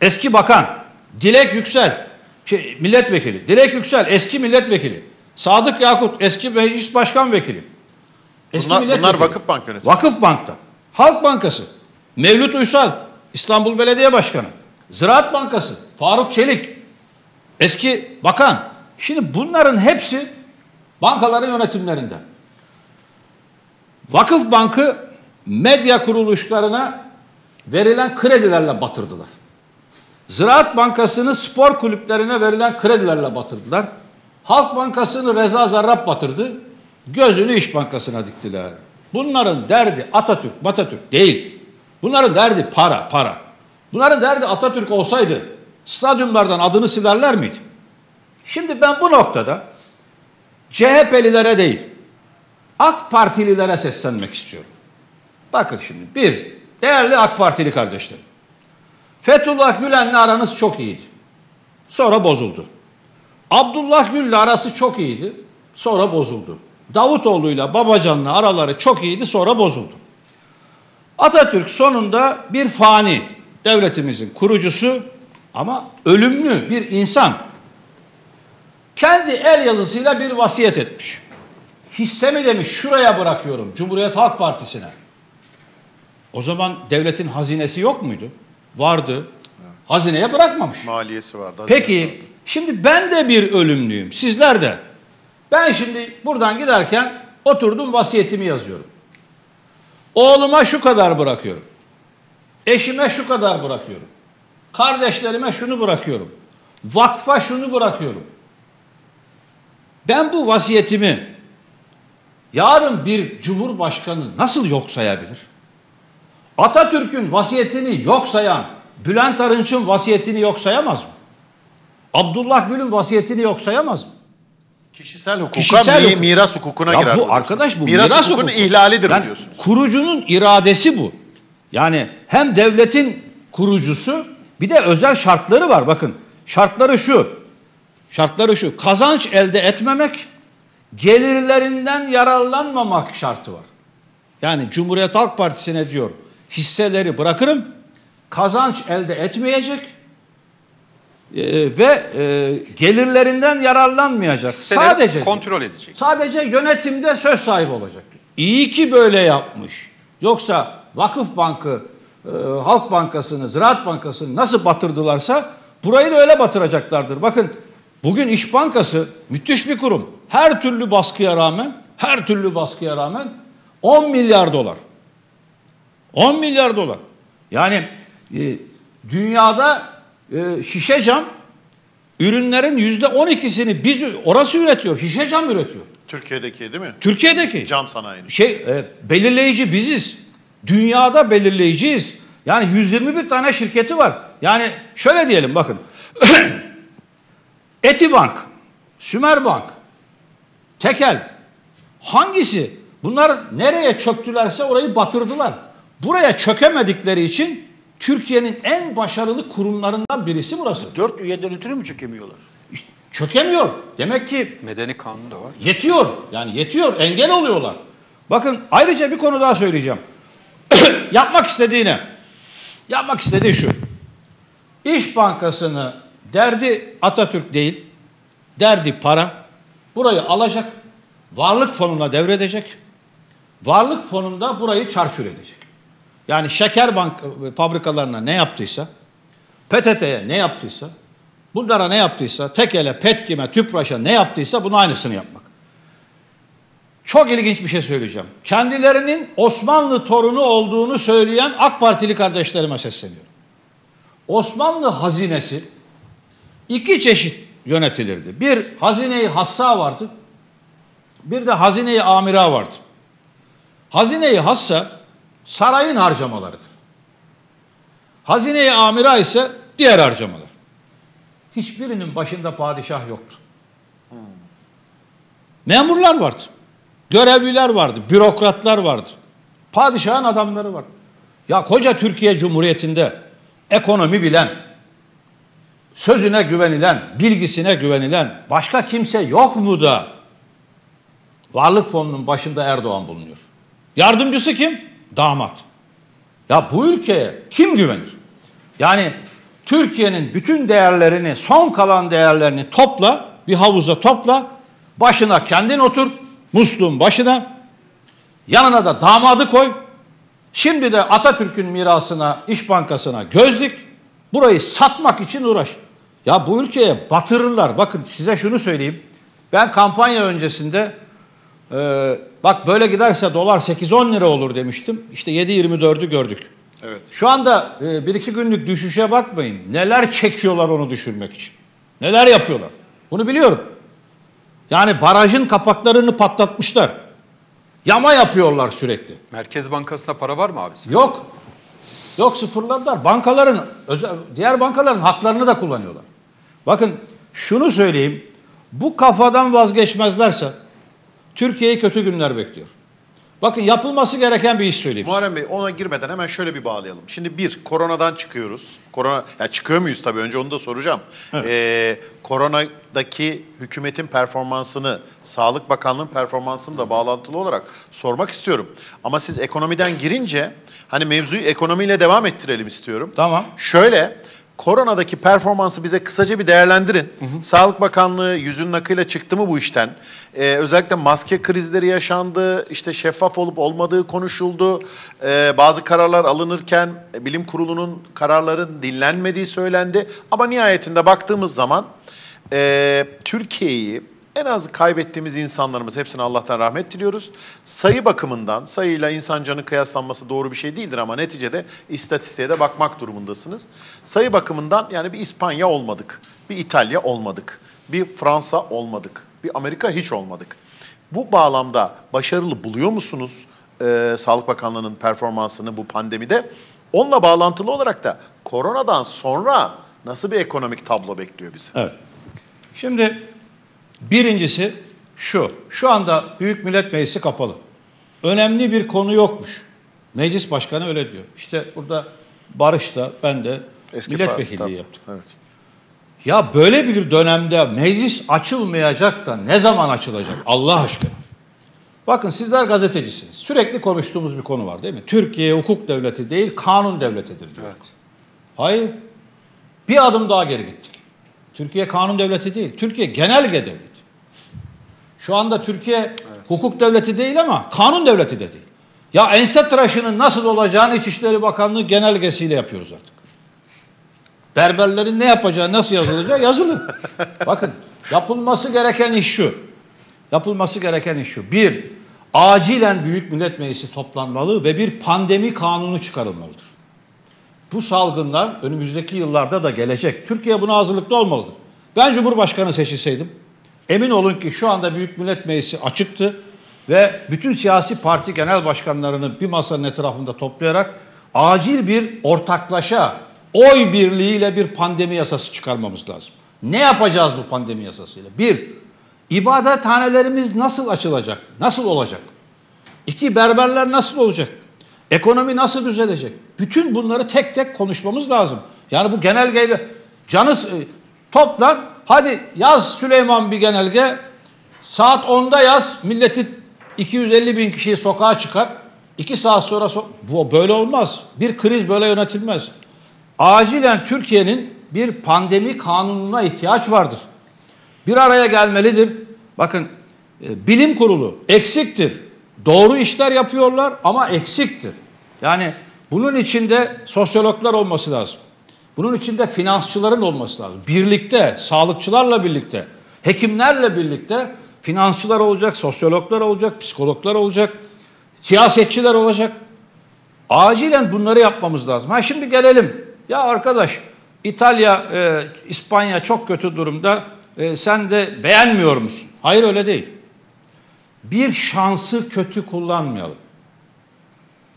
eski bakan. Dilek Yüksel, milletvekili. Dilek Yüksel, eski milletvekili. Sadık Yakut, eski meclis başkan vekili. Eski bunlar Vakıf Bank yönetimi. Vakıf Bank'ta. Halk Bankası, Mevlüt Uysal, İstanbul Belediye Başkanı. Ziraat Bankası, Faruk Çelik, eski bakan. Şimdi bunların hepsi bankaların yönetimlerinde. Vakıf Bank'ı medya kuruluşlarına verilen kredilerle batırdılar. Ziraat Bankası'nı spor kulüplerine verilen kredilerle batırdılar. Halk Bankası'nı Reza Zarrab batırdı. Gözünü İş Bankası'na diktiler. Bunların derdi Atatürk, Matatürk değil. Bunların derdi para, para. Bunların derdi Atatürk olsaydı stadyumlardan adını silerler miydi? Şimdi ben bu noktada CHP'lilere değil, AK Partililere seslenmek istiyorum. Bakın şimdi, bir, değerli AK Partili kardeşlerim. Fethullah Gülen'le aranız çok iyiydi. Sonra bozuldu. Abdullah Gül'le arası çok iyiydi. Sonra bozuldu. Davutoğlu'yla, Babacan'la araları çok iyiydi. Sonra bozuldu. Atatürk sonunda bir fani, devletimizin kurucusu ama ölümlü bir insan. Kendi el yazısıyla bir vasiyet etmiş. Hissemi demiş şuraya bırakıyorum, Cumhuriyet Halk Partisi'ne. O zaman devletin hazinesi yok muydu? Vardı. Evet. Hazineye bırakmamış. Maliyesi vardı. Peki vardı. Şimdi ben de bir ölümlüyüm. Sizler de. Ben şimdi buradan giderken oturdum, vasiyetimi yazıyorum. Oğluma şu kadar bırakıyorum. Eşime şu kadar bırakıyorum. Kardeşlerime şunu bırakıyorum. Vakfa şunu bırakıyorum. Ben bu vasiyetimi yarın bir cumhurbaşkanı nasıl yok sayabilir? Atatürk'ün vasiyetini yok sayan Bülent Arınç'ın vasiyetini yok sayamaz mı? Abdullah Gül'ün vasiyetini yok sayamaz mı? Kişisel hukuka, miras hukukuna girer. Bu arkadaş, bu miras hukukunun ihlalidir yani, diyorsunuz. Kurucunun iradesi bu. Yani hem devletin kurucusu, bir de özel şartları var. Bakın, şartları şu. Şartları şu: kazanç elde etmemek, gelirlerinden yararlanmamak şartı var. Yani Cumhuriyet Halk Partisi ne diyor? Hisseleri bırakırım, kazanç elde etmeyecek ve gelirlerinden yararlanmayacak. Hisseleri sadece kontrol edecek. Sadece yönetimde söz sahibi olacak. İyi ki böyle yapmış. Yoksa Vakıf Bankı, Halk Bankası'nı, Ziraat Bankası'nı nasıl batırdılarsa burayı da öyle batıracaklardır. Bakın, bugün İş Bankası müthiş bir kurum. Her türlü baskıya rağmen, 10 milyar dolar. 10 milyar dolar. Yani dünyada şişe cam ürünlerin %12'sini orası üretiyor. Şişe cam üretiyor. Türkiye'deki değil mi? Türkiye'deki. Cam sanayi. Belirleyici biziz. Dünyada belirleyiciyiz. Yani 121 tane şirketi var. Yani şöyle diyelim, bakın. Etibank, Sümerbank, Tekel, hangisi? Bunlar nereye çöktülerse orayı batırdılar. Buraya çökemedikleri için Türkiye'nin en başarılı kurumlarından birisi burası. 4 üyeden ötürü mü çökemiyorlar? İşte çökemiyor. Demek ki medeni kanun da var. Yetiyor. Yani yetiyor. Engel oluyorlar. Bakın, ayrıca bir konu daha söyleyeceğim. Yapmak istediği ne? Yapmak istediği şu: İş Bankası'nı derdi Atatürk değil, derdi para. Burayı alacak, Varlık Fonu'na devredecek. Varlık Fonu'nda burayı çarçur edecek. Yani şeker fabrikalarına ne yaptıysa, PTT'ye ne yaptıysa, bunlara ne yaptıysa, Tekel'e, Petkim'e, Tüpraş'a ne yaptıysa bunun aynısını yapmak. Çok ilginç bir şey söyleyeceğim. Kendilerinin Osmanlı torunu olduğunu söyleyen AK Partili kardeşlerime sesleniyorum. Osmanlı hazinesi iki çeşit yönetilirdi. Bir, hazine-i hassa vardı. Bir de hazine-i amira vardı. Hazine-i hassa sarayın harcamalarıdır. Hazine-i amira ise diğer harcamalar. Hiçbirinin başında padişah yoktu. Memurlar vardı. Görevliler vardı. Bürokratlar vardı. Padişahın adamları vardı. Ya koca Türkiye Cumhuriyeti'nde ekonomi bilen, sözüne güvenilen, bilgisine güvenilen başka kimse yok mu da Varlık Fonu'nun başında Erdoğan bulunuyor? Yardımcısı kim? Damat. Ya bu ülkeye kim güvenir? Yani Türkiye'nin bütün değerlerini, son kalan değerlerini topla, bir havuza topla, başına kendin otur, musluğun başına, yanına da damadı koy. Şimdi de Atatürk'ün mirasına, İş Bankası'na göz dik, burayı satmak için uğraş. Ya bu ülkeye batırırlar. Bakın, size şunu söyleyeyim. Ben kampanya öncesinde bak böyle giderse dolar 8-10 lira olur demiştim. İşte 7.24'ü gördük. Evet. Şu anda 1-2 günlük düşüşe bakmayın. Neler çekiyorlar onu düşürmek için. Neler yapıyorlar. Bunu biliyorum. Yani barajın kapaklarını patlatmışlar. Yama yapıyorlar sürekli. Merkez Bankası'na para var mı abisi? Yok. Yok, sıfırladılar. Bankaların, diğer bankaların haklarını da kullanıyorlar. Bakın şunu söyleyeyim. Bu kafadan vazgeçmezlerse Türkiye'yi kötü günler bekliyor. Bakın, yapılması gereken bir iş söyleyeyim. Muharrem Bey, ona girmeden hemen şöyle bir bağlayalım. Şimdi bir, koronadan çıkıyoruz. Korona, ya çıkıyor muyuz tabii, önce onu da soracağım. Evet. Koronadaki hükümetin performansını, Sağlık Bakanlığı'nın performansını da bağlantılı olarak sormak istiyorum. Ama siz ekonomiden girince hani mevzuyu ekonomiyle devam ettirelim istiyorum. Tamam. Şöyle, koronadaki performansı bize kısaca bir değerlendirin. Hı hı. Sağlık Bakanlığı yüzünün akıyla çıktı mı bu işten? Özellikle maske krizleri yaşandı, işte şeffaf olup olmadığı konuşuldu. Bazı kararlar alınırken bilim kurulunun kararların dinlenmediği söylendi. Ama nihayetinde baktığımız zaman Türkiye'yi En az kaybettiğimiz insanlarımız, hepsine Allah'tan rahmet diliyoruz. Sayı bakımından, sayıyla insan canı kıyaslanması doğru bir şey değildir ama neticede istatistiğe de bakmak durumundasınız. Sayı bakımından yani bir İspanya olmadık, bir İtalya olmadık, bir Fransa olmadık, bir Amerika hiç olmadık. Bu bağlamda başarılı buluyor musunuz Sağlık Bakanlığı'nın performansını bu pandemide? Onunla bağlantılı olarak da koronadan sonra nasıl bir ekonomik tablo bekliyor bizi? Evet. Şimdi birincisi şu, şu anda Büyük Millet Meclisi kapalı. Önemli bir konu yokmuş. Meclis Başkanı öyle diyor. İşte burada Barış da ben de eski milletvekilliği yaptık. Evet. Ya böyle bir dönemde meclis açılmayacak da ne zaman açılacak Allah aşkına? Bakın sizler gazetecisiniz. Sürekli konuştuğumuz bir konu var değil mi? Türkiye hukuk devleti değil kanun devletidir diyor. Evet. Hayır. Bir adım daha geri gittik. Türkiye kanun devleti değil. Türkiye genelge devleti. Şu anda Türkiye hukuk devleti değil ama kanun devleti de değil. Ya ense tıraşının nasıl olacağını İçişleri Bakanlığı genelgesiyle yapıyoruz artık. Berberlerin ne yapacağı, nasıl yazılacağı yazılı. Bakın yapılması gereken iş şu. Yapılması gereken iş şu. Bir, acilen Büyük Millet Meclisi toplanmalı ve bir pandemi kanunu çıkarılmalıdır. Bu salgınlar önümüzdeki yıllarda da gelecek. Türkiye buna hazırlıklı olmalıdır. Ben Cumhurbaşkanı seçilseydim, emin olun ki şu anda Büyük Millet Meclisi açıktı ve bütün siyasi parti genel başkanlarını bir masanın etrafında toplayarak acil bir ortaklaşa, oy birliğiyle bir pandemi yasası çıkarmamız lazım. Ne yapacağız bu pandemi yasasıyla? Bir, ibadethanelerimiz nasıl açılacak? Nasıl olacak? İki, berberler nasıl olacak? Ekonomi nasıl düzelecek? Bütün bunları tek tek konuşmamız lazım. Yani bu genelgeyle canı toplan, hadi yaz Süleyman bir genelge, saat 10'da yaz, milleti 250.000 kişiyi sokağa çıkar, 2 saat sonra bu böyle olmaz. Bir kriz böyle yönetilmez. Acilen Türkiye'nin bir pandemi kanununa ihtiyaç vardır. Bir araya gelmelidir. Bakın bilim kurulu eksiktir. Doğru işler yapıyorlar ama eksiktir. Yani bunun içinde sosyologlar olması lazım. Bunun içinde finansçıların olması lazım. Birlikte, sağlıkçılarla birlikte, hekimlerle birlikte finansçılar olacak, sosyologlar olacak, psikologlar olacak, siyasetçiler olacak. Acilen bunları yapmamız lazım. Ha şimdi gelelim. Ya arkadaş İtalya, İspanya çok kötü durumda. Sen de beğenmiyor musun? Hayır öyle değil. Bir şansı kötü kullanmayalım.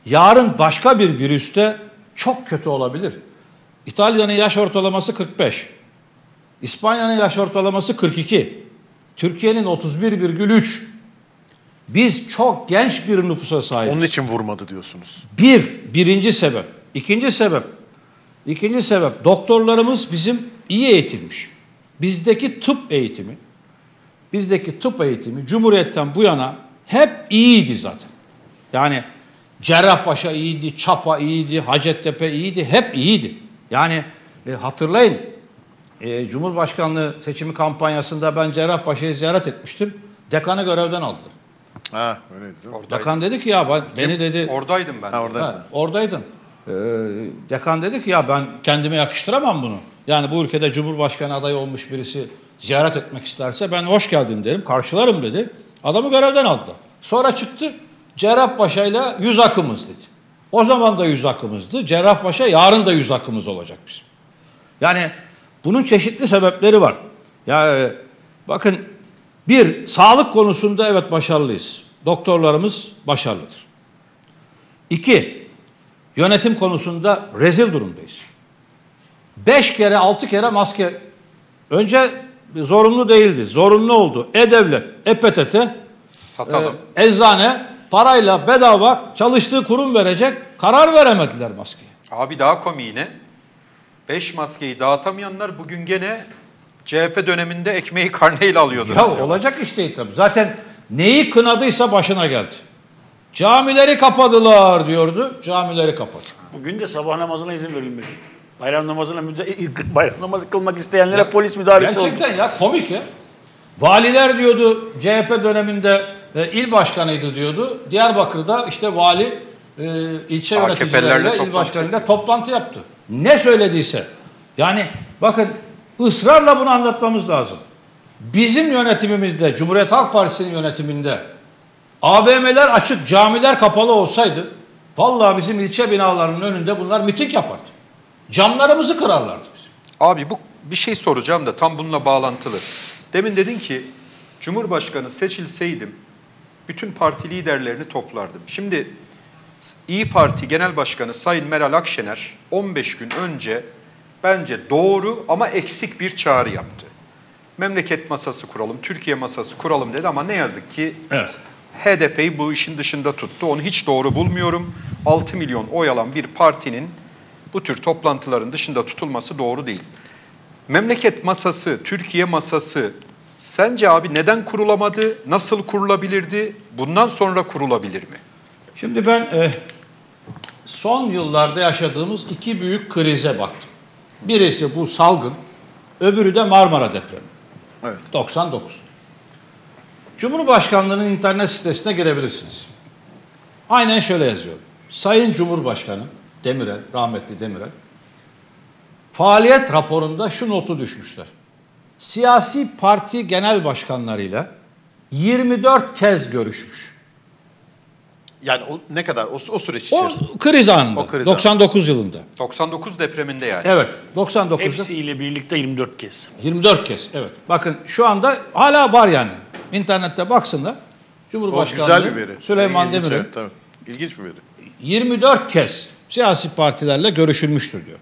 Yarın başka bir virüste çok kötü olabilir. İtalya'nın yaş ortalaması 45. İspanya'nın yaş ortalaması 42. Türkiye'nin 31,3. Biz çok genç bir nüfusa sahibiz. Onun için vurmadı diyorsunuz. Birinci sebep. İkinci sebep doktorlarımız bizim iyi eğitilmiş. Bizdeki tıp eğitimi Cumhuriyet'ten bu yana hep iyiydi zaten. Yani Cerrahpaşa iyiydi, Çapa iyiydi, Hacettepe iyiydi, hep iyiydi. Yani hatırlayın Cumhurbaşkanlığı seçimi kampanyasında ben Cerrahpaşa'yı ziyaret etmiştim. Dekanı görevden aldılar. Ha, öyleydi. Dekan dedi ki ya beni dedi. Oradaydım ben. Oradaydın. Dekan dedi ki ya ben kendime yakıştıramam bunu. Yani bu ülkede Cumhurbaşkanı adayı olmuş birisi ziyaret etmek isterse ben hoş geldin derim, karşılarım dedi. Adamı görevden aldı. Sonra çıktı Cerrahpaşa'yla yüz akımız dedi. O zaman da yüz akımızdı. Cerrahpaşa yarın da yüz akımız olacak bizim. Yani bunun çeşitli sebepleri var. Yani bakın bir sağlık konusunda evet başarılıyız. Doktorlarımız başarılıdır. İki, yönetim konusunda rezil durumdayız. 5 kere 6 kere maske. Önce zorunlu değildi. Zorunlu oldu. E-Devlet, E-PTT, satalım. Eczane parayla bedava çalıştığı kurum verecek. Karar veremediler maskeye. Abi daha komiğine 5 maskeyi dağıtamayanlar bugün gene CHP döneminde ekmeği karneyle alıyordu. Ya olacak iş değil tabii. Zaten neyi kınadıysa başına geldi. Camileri kapadılar diyordu. Camileri kapadı. Bugün de sabah namazına izin verilmedi. Bayram namazı kılmak isteyenlere ya, polis müdahalesi oldu. Gerçekten ya komik ya. Valiler diyordu CHP döneminde il başkanıydı diyordu. Diyarbakır'da işte vali ilçe yöneticileriyle il başkanıyla toplantı yaptı. Ne söylediyse. Yani bakın ısrarla bunu anlatmamız lazım. Bizim yönetimimizde, Cumhuriyet Halk Partisi'nin yönetiminde AVM'ler açık, camiler kapalı olsaydı vallahi bizim ilçe binalarının önünde bunlar miting yapardı. Camlarımızı kırarlardı biz. Abi bu bir şey soracağım da tam bununla bağlantılı. Demin dedin ki Cumhurbaşkanı seçilseydim bütün parti liderlerini toplardım. Şimdi İYİ Parti Genel Başkanı Sayın Meral Akşener 15 gün önce bence doğru ama eksik bir çağrı yaptı. Memleket masası kuralım, Türkiye masası kuralım dedi ama ne yazık ki evet, HDP'yi bu işin dışında tuttu. Onu hiç doğru bulmuyorum. 6 milyon oy alan bir partinin bu tür toplantıların dışında tutulması doğru değil. Memleket masası, Türkiye masası sence abi neden kurulamadı, nasıl kurulabilirdi, bundan sonra kurulabilir mi? Şimdi ben son yıllarda yaşadığımız iki büyük krize baktım. Birisi bu salgın, öbürü de Marmara depremi. Evet. 99. Cumhurbaşkanlığının internet sitesine girebilirsiniz. Aynen şöyle yazıyor. Sayın Cumhurbaşkanı Demirel, rahmetli Demirel, faaliyet raporunda şu notu düşmüşler. Siyasi parti genel başkanlarıyla 24 kez görüşmüş. Yani o ne kadar? O süreç içerisinde. O kriz anında. O kriz 99 anında. Yılında. 99 depreminde yani. Evet. 99. Hepsiyle birlikte 24 kez. 24 kez evet. Bakın şu anda hala var yani. İnternette baksınlar. Cumhurbaşkanlığı Süleyman Demirel. Tabii. İlginç bir veri. 24 kez siyasi partilerle görüşülmüştür diyor.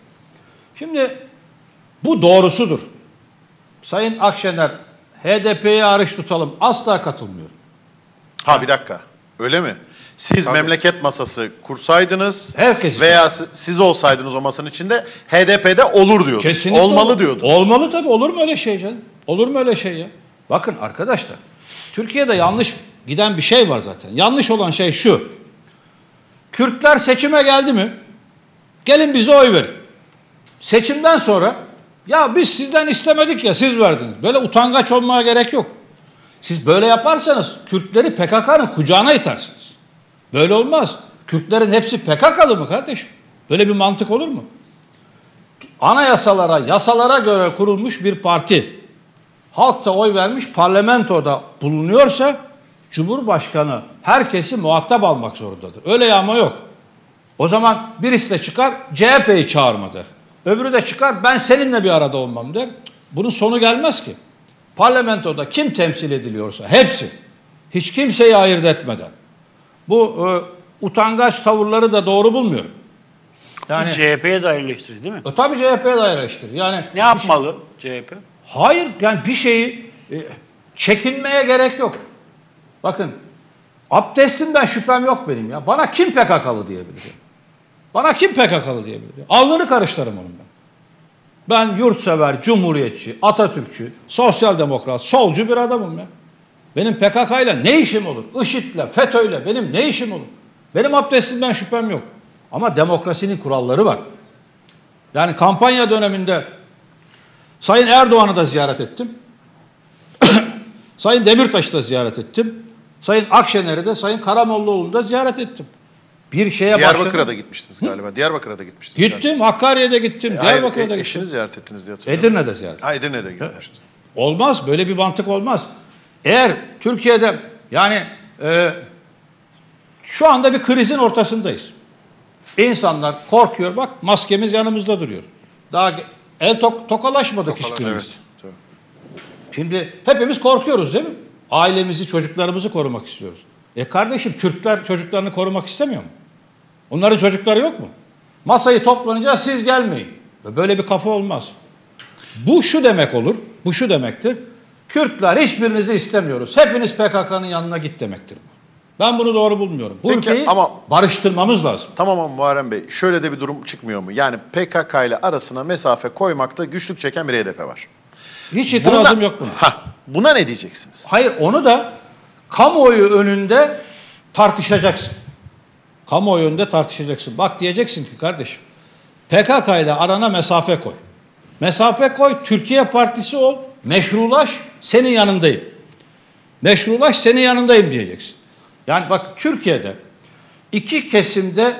Şimdi bu doğrusudur. Sayın Akşener HDP'yi hariç tutalım asla katılmıyor. Ha bir dakika. Öyle mi? Siz tabii, memleket masası kursaydınız herkes veya siz olsaydınız o masanın içinde HDP'de olur diyordunuz. Kesinlikle olmalı diyordunuz. Olmalı tabii. Olur mu öyle şey canım? Olur mu öyle şey ya? Bakın arkadaşlar, Türkiye'de yanlış giden bir şey var zaten. Yanlış olan şey şu. Kürtler seçime geldi mi? Gelin bize oy verin. Seçimden sonra ya biz sizden istemedik ya siz verdiniz. Böyle utangaç olmaya gerek yok. Siz böyle yaparsanız Kürtleri PKK'nın kucağına itarsınız. Böyle olmaz. Kürtlerin hepsi PKK'lı mı kardeşim? Böyle bir mantık olur mu? Anayasalara, yasalara göre kurulmuş bir parti halkta oy vermiş parlamentoda bulunuyorsa Cumhurbaşkanı herkesi muhatap almak zorundadır. Öyle yağma yok. O zaman birisi de çıkar CHP'yi çağırma der. Öbürü de çıkar ben seninle bir arada olmam der. Bunun sonu gelmez ki. Parlamentoda kim temsil ediliyorsa hepsi. Hiç kimseyi ayırt etmeden. Bu utangaç tavırları da doğru bulmuyorum. Yani CHP'ye dair eleştiri değil mi? Tabii CHP'ye dair eleştiri. Yani ne yapmalı CHP? Hayır yani bir şeyi çekinmeye gerek yok. Bakın abdestimden şüphem yok benim ya. Bana kim PKK'lı diyebilir? Bana kim PKK'lı diyebilir? Alnını karıştırırım onun ben. Ben yurtsever, cumhuriyetçi, Atatürkçü, sosyal demokrat, solcu bir adamım ya. Benim PKK'yla ne işim olur? IŞİD'le, FETÖ'yle benim ne işim olur? Benim abdestimden şüphem yok. Ama demokrasinin kuralları var. Yani kampanya döneminde Sayın Erdoğan'ı da ziyaret ettim. Sayın Demirtaş'ı da ziyaret ettim. Sayın Akşener'i de, Sayın Karamollaoğlu'nu da ziyaret ettim. Bir şeye Diyarbakır'a da gitmiştiniz galiba. Hı? Diyarbakır'a da gitmiştiniz. Gittim, galiba. Hakkari'ye de gittim. Diyarbakır'a da gittim. Ziyaret ettiniz diye hatırlıyorum. Edirne'de ziyaret. Ha, Edirne'de gitmiştiniz. Olmaz, böyle bir mantık olmaz. Eğer Türkiye'de yani şu anda bir krizin ortasındayız. İnsanlar korkuyor. Bak maskemiz yanımızda duruyor. Daha tokalaşmadık hiçbirimiz. Evet, tamam. Şimdi hepimiz korkuyoruz değil mi? Ailemizi, çocuklarımızı korumak istiyoruz. Kardeşim Kürtler çocuklarını korumak istemiyor mu? Onların çocukları yok mu? Masayı toplanınca siz gelmeyin. Böyle bir kafa olmaz. Bu şu demek olur. Bu şu demektir. Kürtler hiçbirinizi istemiyoruz. Hepiniz PKK'nın yanına git demektir. Ben bunu doğru bulmuyorum. Bu ülkeyi ama barıştırmamız lazım. Tamam ama Muharrem Bey şöyle de bir durum çıkmıyor mu? Yani PKK ile arasına mesafe koymakta güçlük çeken bir HDP var. Hiç itirazım yok buna. Buna ne diyeceksiniz? Hayır onu da kamuoyu önünde tartışacaksın. Kamuoyu önünde tartışacaksın. Bak diyeceksin ki kardeşim PKK ile arana mesafe koy. Mesafe koy, Türkiye Partisi ol, meşrulaş, senin yanındayım. Meşrulaş, senin yanındayım diyeceksin. Yani bak Türkiye'de iki kesimde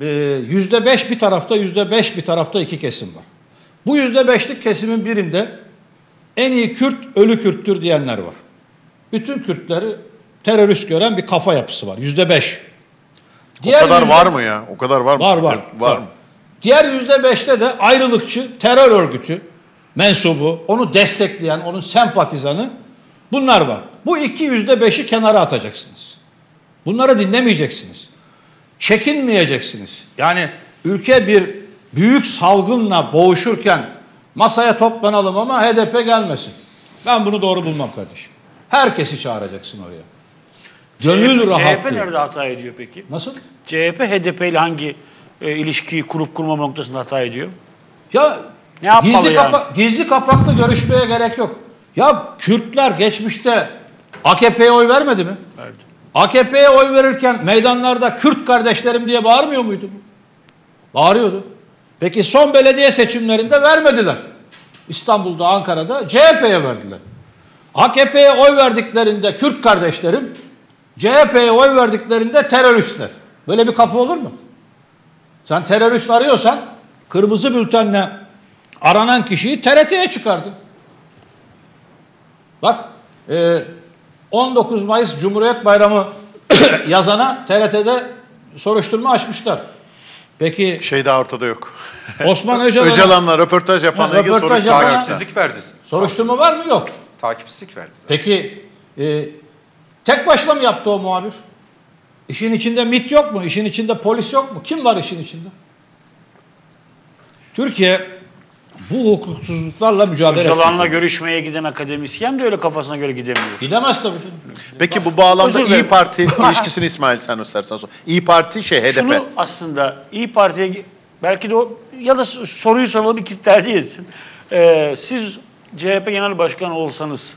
%5 bir tarafta, %5 bir tarafta iki kesim var. Bu %5'lik kesimin birinde en iyi Kürt ölü Kürttür diyenler var. Bütün Kürtleri terörist gören bir kafa yapısı var. %5. Diğer o kadar yüzde... var mı ya? O kadar var mı? Var. Diğer %5'te de ayrılıkçı, terör örgütü mensubu, onu destekleyen, onun sempatizanı bunlar var. Bu iki %5'i kenara atacaksınız. Bunları dinlemeyeceksiniz. Çekinmeyeceksiniz. Yani ülke bir büyük salgınla boğuşurken masaya toplanalım ama HDP gelmesin. Ben bunu doğru bulmam kardeşim. Herkesi çağıracaksın oraya. Gönül rahatlığı. CHP nerede hata ediyor peki? Nasıl? CHP HDP ile hangi ilişkiyi kurup kurmama noktasında hata ediyor? Ya ne yapmalı gizli kapaklı görüşmeye gerek yok. Ya Kürtler geçmişte AKP'ye oy vermedi mi? Evet. AKP'ye oy verirken meydanlarda Kürt kardeşlerim diye bağırmıyor muydu? Bağırıyordu. Peki son belediye seçimlerinde vermediler. İstanbul'da, Ankara'da CHP'ye verdiler. AKP'ye oy verdiklerinde Kürt kardeşlerim, CHP'ye oy verdiklerinde teröristler. Böyle bir kafa olur mu? Sen terörist arıyorsan kırmızı bültenle aranan kişiyi TRT'ye çıkardın. Bak 19 Mayıs Cumhuriyet Bayramı yazana TRT'de soruşturma açmışlar. Peki şey daha ortada yok. Osman Öcalan'la röportaj yapanla ilgili takipsizlik verdi. Soruşturma var mı? Yok. Takipsizlik verdi. Zaten. Peki tek başına mı yaptı o muhabir? İşin içinde MİT yok mu? İşin içinde polis yok mu? Kim var işin içinde? Türkiye bu hukuksuzluklarla mücadele ediyor. Öcalan'la görüşmeye giden akademisyen de öyle kafasına göre gidemiyor. Gidemez tabii. Peki bu bağlamda İYİ Parti ilişkisini İsmail sen istersen sor. İYİ Parti HDP. Şunu aslında İYİ Parti'ye belki de o ya da soruyu soralım ikisi tercih etsin. Siz CHP Genel Başkanı olsanız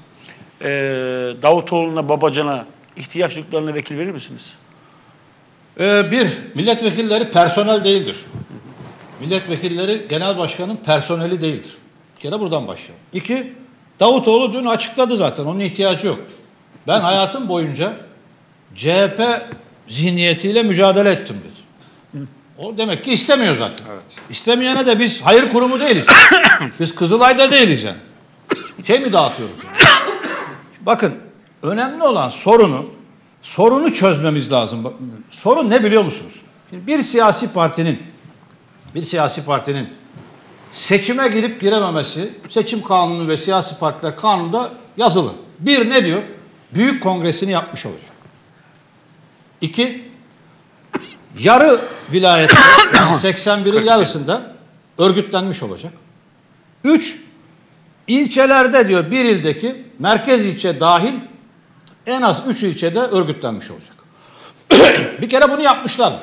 Davutoğlu'na, Babacan'a ihtiyaç duyduklarına vekil verir misiniz? Bir, milletvekilleri personel değildir. Milletvekilleri genel başkanın personeli değildir. Bir kere buradan başlayalım. İki, Davutoğlu dün açıkladı zaten. Onun ihtiyacı yok. Ben hayatım boyunca CHP zihniyetiyle mücadele ettim dedi. O demek ki istemiyor zaten. Evet. İstemeyene de biz hayır kurumu değiliz. Biz Kızılay'da değiliz yani. Şey mi dağıtıyoruz yani? Bakın önemli olan sorunu çözmemiz lazım. Sorun ne biliyor musunuz? Şimdi bir siyasi partinin seçime girip girememesi, seçim kanunu ve siyasi partiler kanununda yazılı. Bir, ne diyor? Büyük kongresini yapmış olacak. İki, yarı vilayette, yani 81'in yarısında örgütlenmiş olacak. Üç, ilçelerde diyor bir ildeki merkez ilçe dahil en az 3 ilçede örgütlenmiş olacak. Bir kere bunu yapmışlar.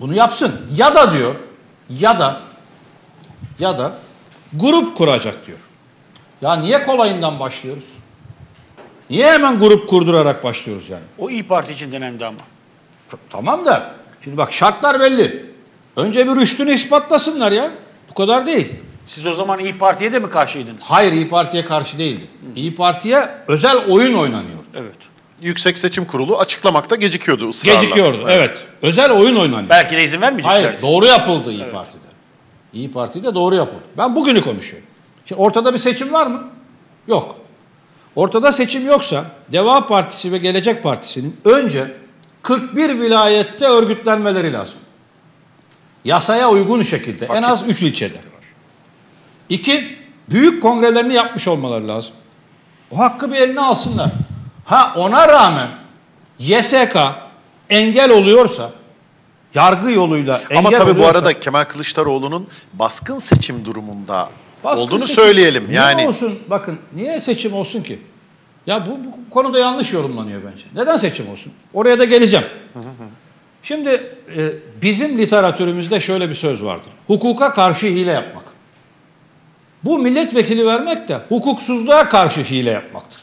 Bunu yapsın. Ya da diyor, ya da grup kuracak diyor. Ya niye kolayından başlıyoruz? Niye hemen grup kurdurarak başlıyoruz yani? O İYİ Parti için önemli ama. Tamam da, şimdi bak şartlar belli. Önce bir rüştünü ispatlasınlar ya. Bu kadar değil. Siz o zaman İYİ Parti'ye de mi karşıydınız? Hayır, İYİ Parti'ye karşı değildim. Hı. İYİ Parti'ye özel oyun oynanıyordu. Evet. Yüksek Seçim Kurulu açıklamakta gecikiyordu ısrarla. Gecikiyordu, evet. Özel oyun oynanıyor. Belki de izin vermeyecekler. Hayır, doğru yapıldı İYİ Parti'de. İYİ Parti'de doğru yapıldı. Ben bugünü konuşuyorum. Şimdi ortada bir seçim var mı? Yok. Ortada seçim yoksa Deva Partisi ve Gelecek Partisi'nin önce 41 vilayette örgütlenmeleri lazım. Yasaya uygun şekilde. En az 3 ilçede. İki, büyük kongrelerini yapmış olmaları lazım. O hakkı bir eline alsınlar. Ha ona rağmen YSK engel oluyorsa, yargı yoluyla engel oluyorsa... Ama tabii bu arada Kemal Kılıçdaroğlu'nun baskın seçim durumunda olduğunu söyleyelim. Niye olsun? Bakın niye seçim olsun ki? Ya bu konuda yanlış yorumlanıyor bence. Neden seçim olsun? Oraya da geleceğim. Şimdi bizim literatürümüzde şöyle bir söz vardır. Hukuka karşı hile yapmak. Bu milletvekili vermek de hukuksuzluğa karşı hile yapmaktır.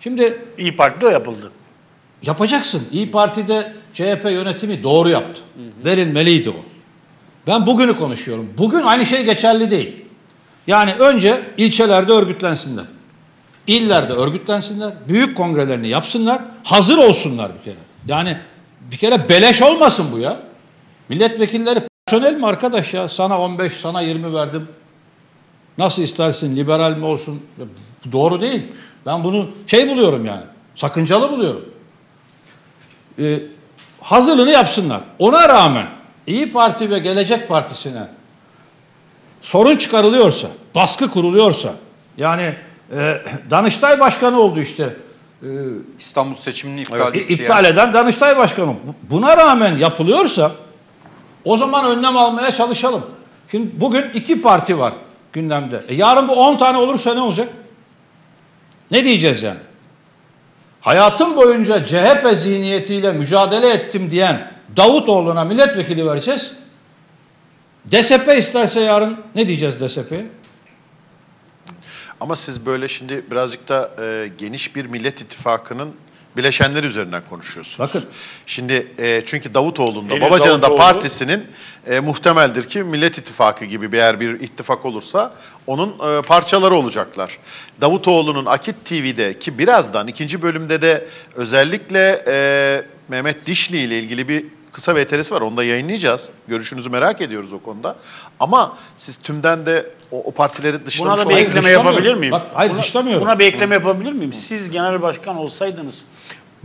Şimdi İYİ Parti'de o yapıldı. Yapacaksın. İYİ Parti'de CHP yönetimi doğru yaptı. Hı hı. Verilmeliydi o. Ben bugünü konuşuyorum. Bugün aynı şey geçerli değil. Yani önce ilçelerde örgütlensinler. İllerde örgütlensinler. Büyük kongrelerini yapsınlar. Hazır olsunlar bir kere. Yani bir kere beleş olmasın bu ya. Milletvekilleri personel mi arkadaş ya? Sana 15, sana 20 verdim. Nasıl istersin, liberal mi olsun? Doğru değil. Ben bunu şey buluyorum yani, sakıncalı buluyorum. Hazırlığını yapsınlar. Ona rağmen İYİ Parti ve Gelecek Partisi'ne sorun çıkarılıyorsa, baskı kuruluyorsa, yani Danıştay Başkanı oldu işte. İstanbul seçimini iptal eden Danıştay Başkanı. Buna rağmen yapılıyorsa o zaman önlem almaya çalışalım. Şimdi bugün iki parti var gündemde. Yarın bu 10 tane olursa ne olacak? Ne diyeceğiz yani? Hayatım boyunca CHP zihniyetiyle mücadele ettim diyen Davutoğlu'na milletvekili vereceğiz. DSP isterse yarın ne diyeceğiz DSP'ye? Ama siz böyle şimdi birazcık da geniş bir millet ittifakının bileşenleri üzerinden konuşuyorsunuz. Bakın. Şimdi çünkü Davutoğlu'nun da Babacan'ın da partisinin muhtemeldir ki Millet İttifakı gibi eğer bir ittifak olursa onun parçaları olacaklar. Davutoğlu'nun Akit TV'de ki birazdan ikinci bölümde de özellikle Mehmet Dişli ile ilgili bir kısa VTR'si var. Onu da yayınlayacağız. Görüşünüzü merak ediyoruz o konuda. Ama siz tümden de o partileri dışlamış... Buna da bir ekleme yapabilir miyim? Bak, hayır, dışlamıyorum. Buna bir ekleme yapabilir miyim? Siz genel başkan olsaydınız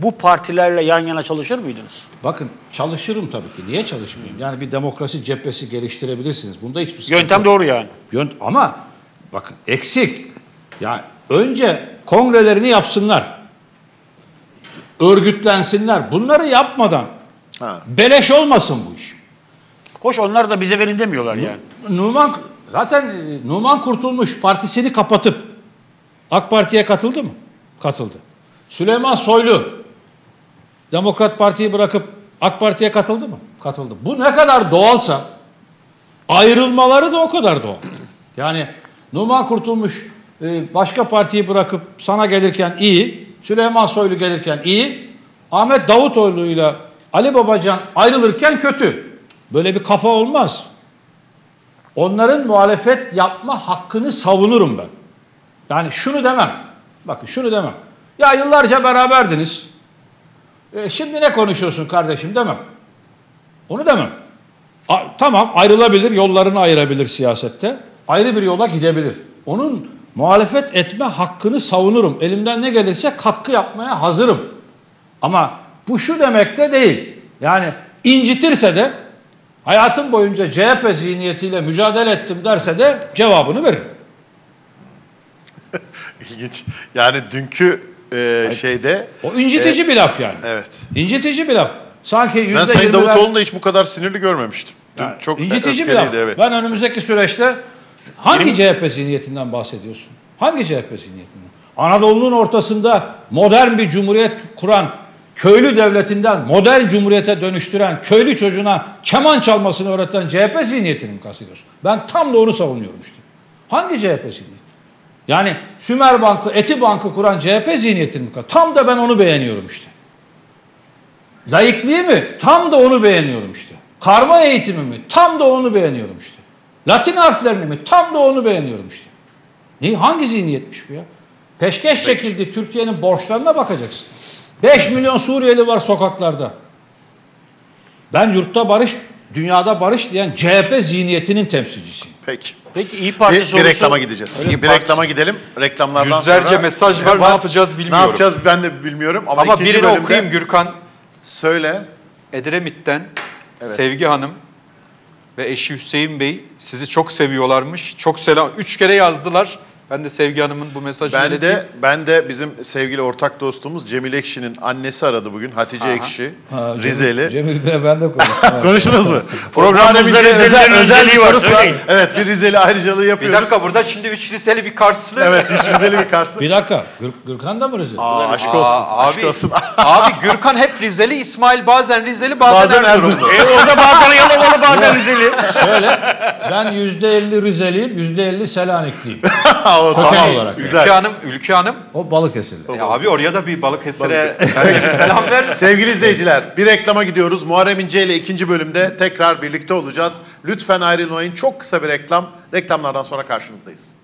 bu partilerle yan yana çalışır mıydınız? Bakın çalışırım tabii ki. Niye çalışmayayım? Yani bir demokrasi cephesi geliştirebilirsiniz. Bunda hiçbir sıkıntı yok. Yöntem doğru yani. Ama bakın eksik. Yani önce kongrelerini yapsınlar. Örgütlensinler. Bunları yapmadan... Beleş olmasın bu iş. Hoş onlar da bize verin demiyorlar yani. Numan Kurtulmuş partisini kapatıp AK Parti'ye katıldı mı? Katıldı. Süleyman Soylu Demokrat Parti'yi bırakıp AK Parti'ye katıldı mı? Katıldı. Bu ne kadar doğalsa ayrılmaları da o kadar doğal. Yani Numan Kurtulmuş başka partiyi bırakıp sana gelirken iyi, Süleyman Soylu gelirken iyi, Ahmet Davutoğlu'yla Ali Babacan ayrılırken kötü. Böyle bir kafa olmaz. Onların muhalefet yapma hakkını savunurum ben. Yani şunu demem. Bakın şunu demem. Ya yıllarca beraberdiniz. Şimdi ne konuşuyorsun kardeşim demem. Onu demem. Tamam ayrılabilir, yollarını ayırabilir siyasette. Ayrı bir yola gidebilir. Onun muhalefet etme hakkını savunurum. Elimden ne gelirse katkı yapmaya hazırım. Ama... Bu şu demek de değil. Yani incitirse de hayatım boyunca CHP zihniyetiyle mücadele ettim derse de cevabını verir. İlginç. Yani dünkü şeyde... O incitici bir laf yani. Evet. İncitici bir laf. Sanki %20'ler... Ben Sayın Davutoğlu'nu da hiç bu kadar sinirli görmemiştim. Dün yani, çok incitici bir laf. Evet. Ben önümüzdeki süreçte hangi CHP zihniyetinden bahsediyorsun? Hangi CHP zihniyetinden? Anadolu'nun ortasında modern bir cumhuriyet kuran... Köylü devletinden modern cumhuriyete dönüştüren, köylü çocuğuna keman çalmasını öğreten CHP zihniyetini mi kastediyorsun? Ben tam da onu savunuyorum işte. Hangi CHP zihniyeti? Yani Sümer Bank'ı, Eti Bank'ı kuran CHP zihniyetini mi kastediyorsun? Tam da ben onu beğeniyorum işte. Laikliği mi? Tam da onu beğeniyorum işte. Karma eğitimi mi? Tam da onu beğeniyorum işte. Latin harflerini mi? Tam da onu beğeniyorum işte. Ne? Hangi zihniyetmiş bu ya? Peşkeş çekildi. Türkiye'nin borçlarına bakacaksın. 5 milyon Suriyeli var sokaklarda. Ben yurtta barış, dünyada barış diyen CHP zihniyetinin temsilcisiyim. Peki. Peki İYİ Parti sorusu... Bir reklama gideceğiz. Bir reklama gidelim. Reklamlardan Yüzlerce mesaj var. Ne yapacağız bilmiyorum. Ne yapacağız ben de bilmiyorum. Ama birini okuyayım Gürkan. Söyle. Edremit'ten Sevgi Hanım ve eşi Hüseyin Bey sizi çok seviyorlarmış. Çok selam. 3 kere yazdılar. Ben de Sevgi Hanım'ın bu mesajını ileteyim. Ben de bizim sevgili ortak dostumuz Cemil Ekşi'nin annesi aradı bugün. Hatice Ekşi, Rizeli. Cemil Bey ben de konuştum. Konuştunuz mu? Programımızda Rizeli'nin özelliği var. Evet, bir Rizeli ayrıcalığı yapıyoruz. Bir dakika, burada şimdi 3 Rizeli bir Karslı. Evet, 3 Rizeli bir Karslı. Bir dakika, Gürkan da mı Rizeli? Aşk olsun, aşk olsun. Abi Gürkan hep Rizeli, İsmail bazen Rizeli, bazen Erzurumlu. O da bazen Yalovalı, bazen Rizeli. Şöyle, ben %50 Rizeliyim, %50 Selanikliyim. Tamam. Ülke Hanım. O Balıkesir. Abi oraya da bir Balıkesir'e selam ver. Sevgili izleyiciler, bir reklama gidiyoruz. Muharrem İnce ile ikinci bölümde tekrar birlikte olacağız. Lütfen ayrılmayın. Çok kısa bir reklam. Reklamlardan sonra karşınızdayız.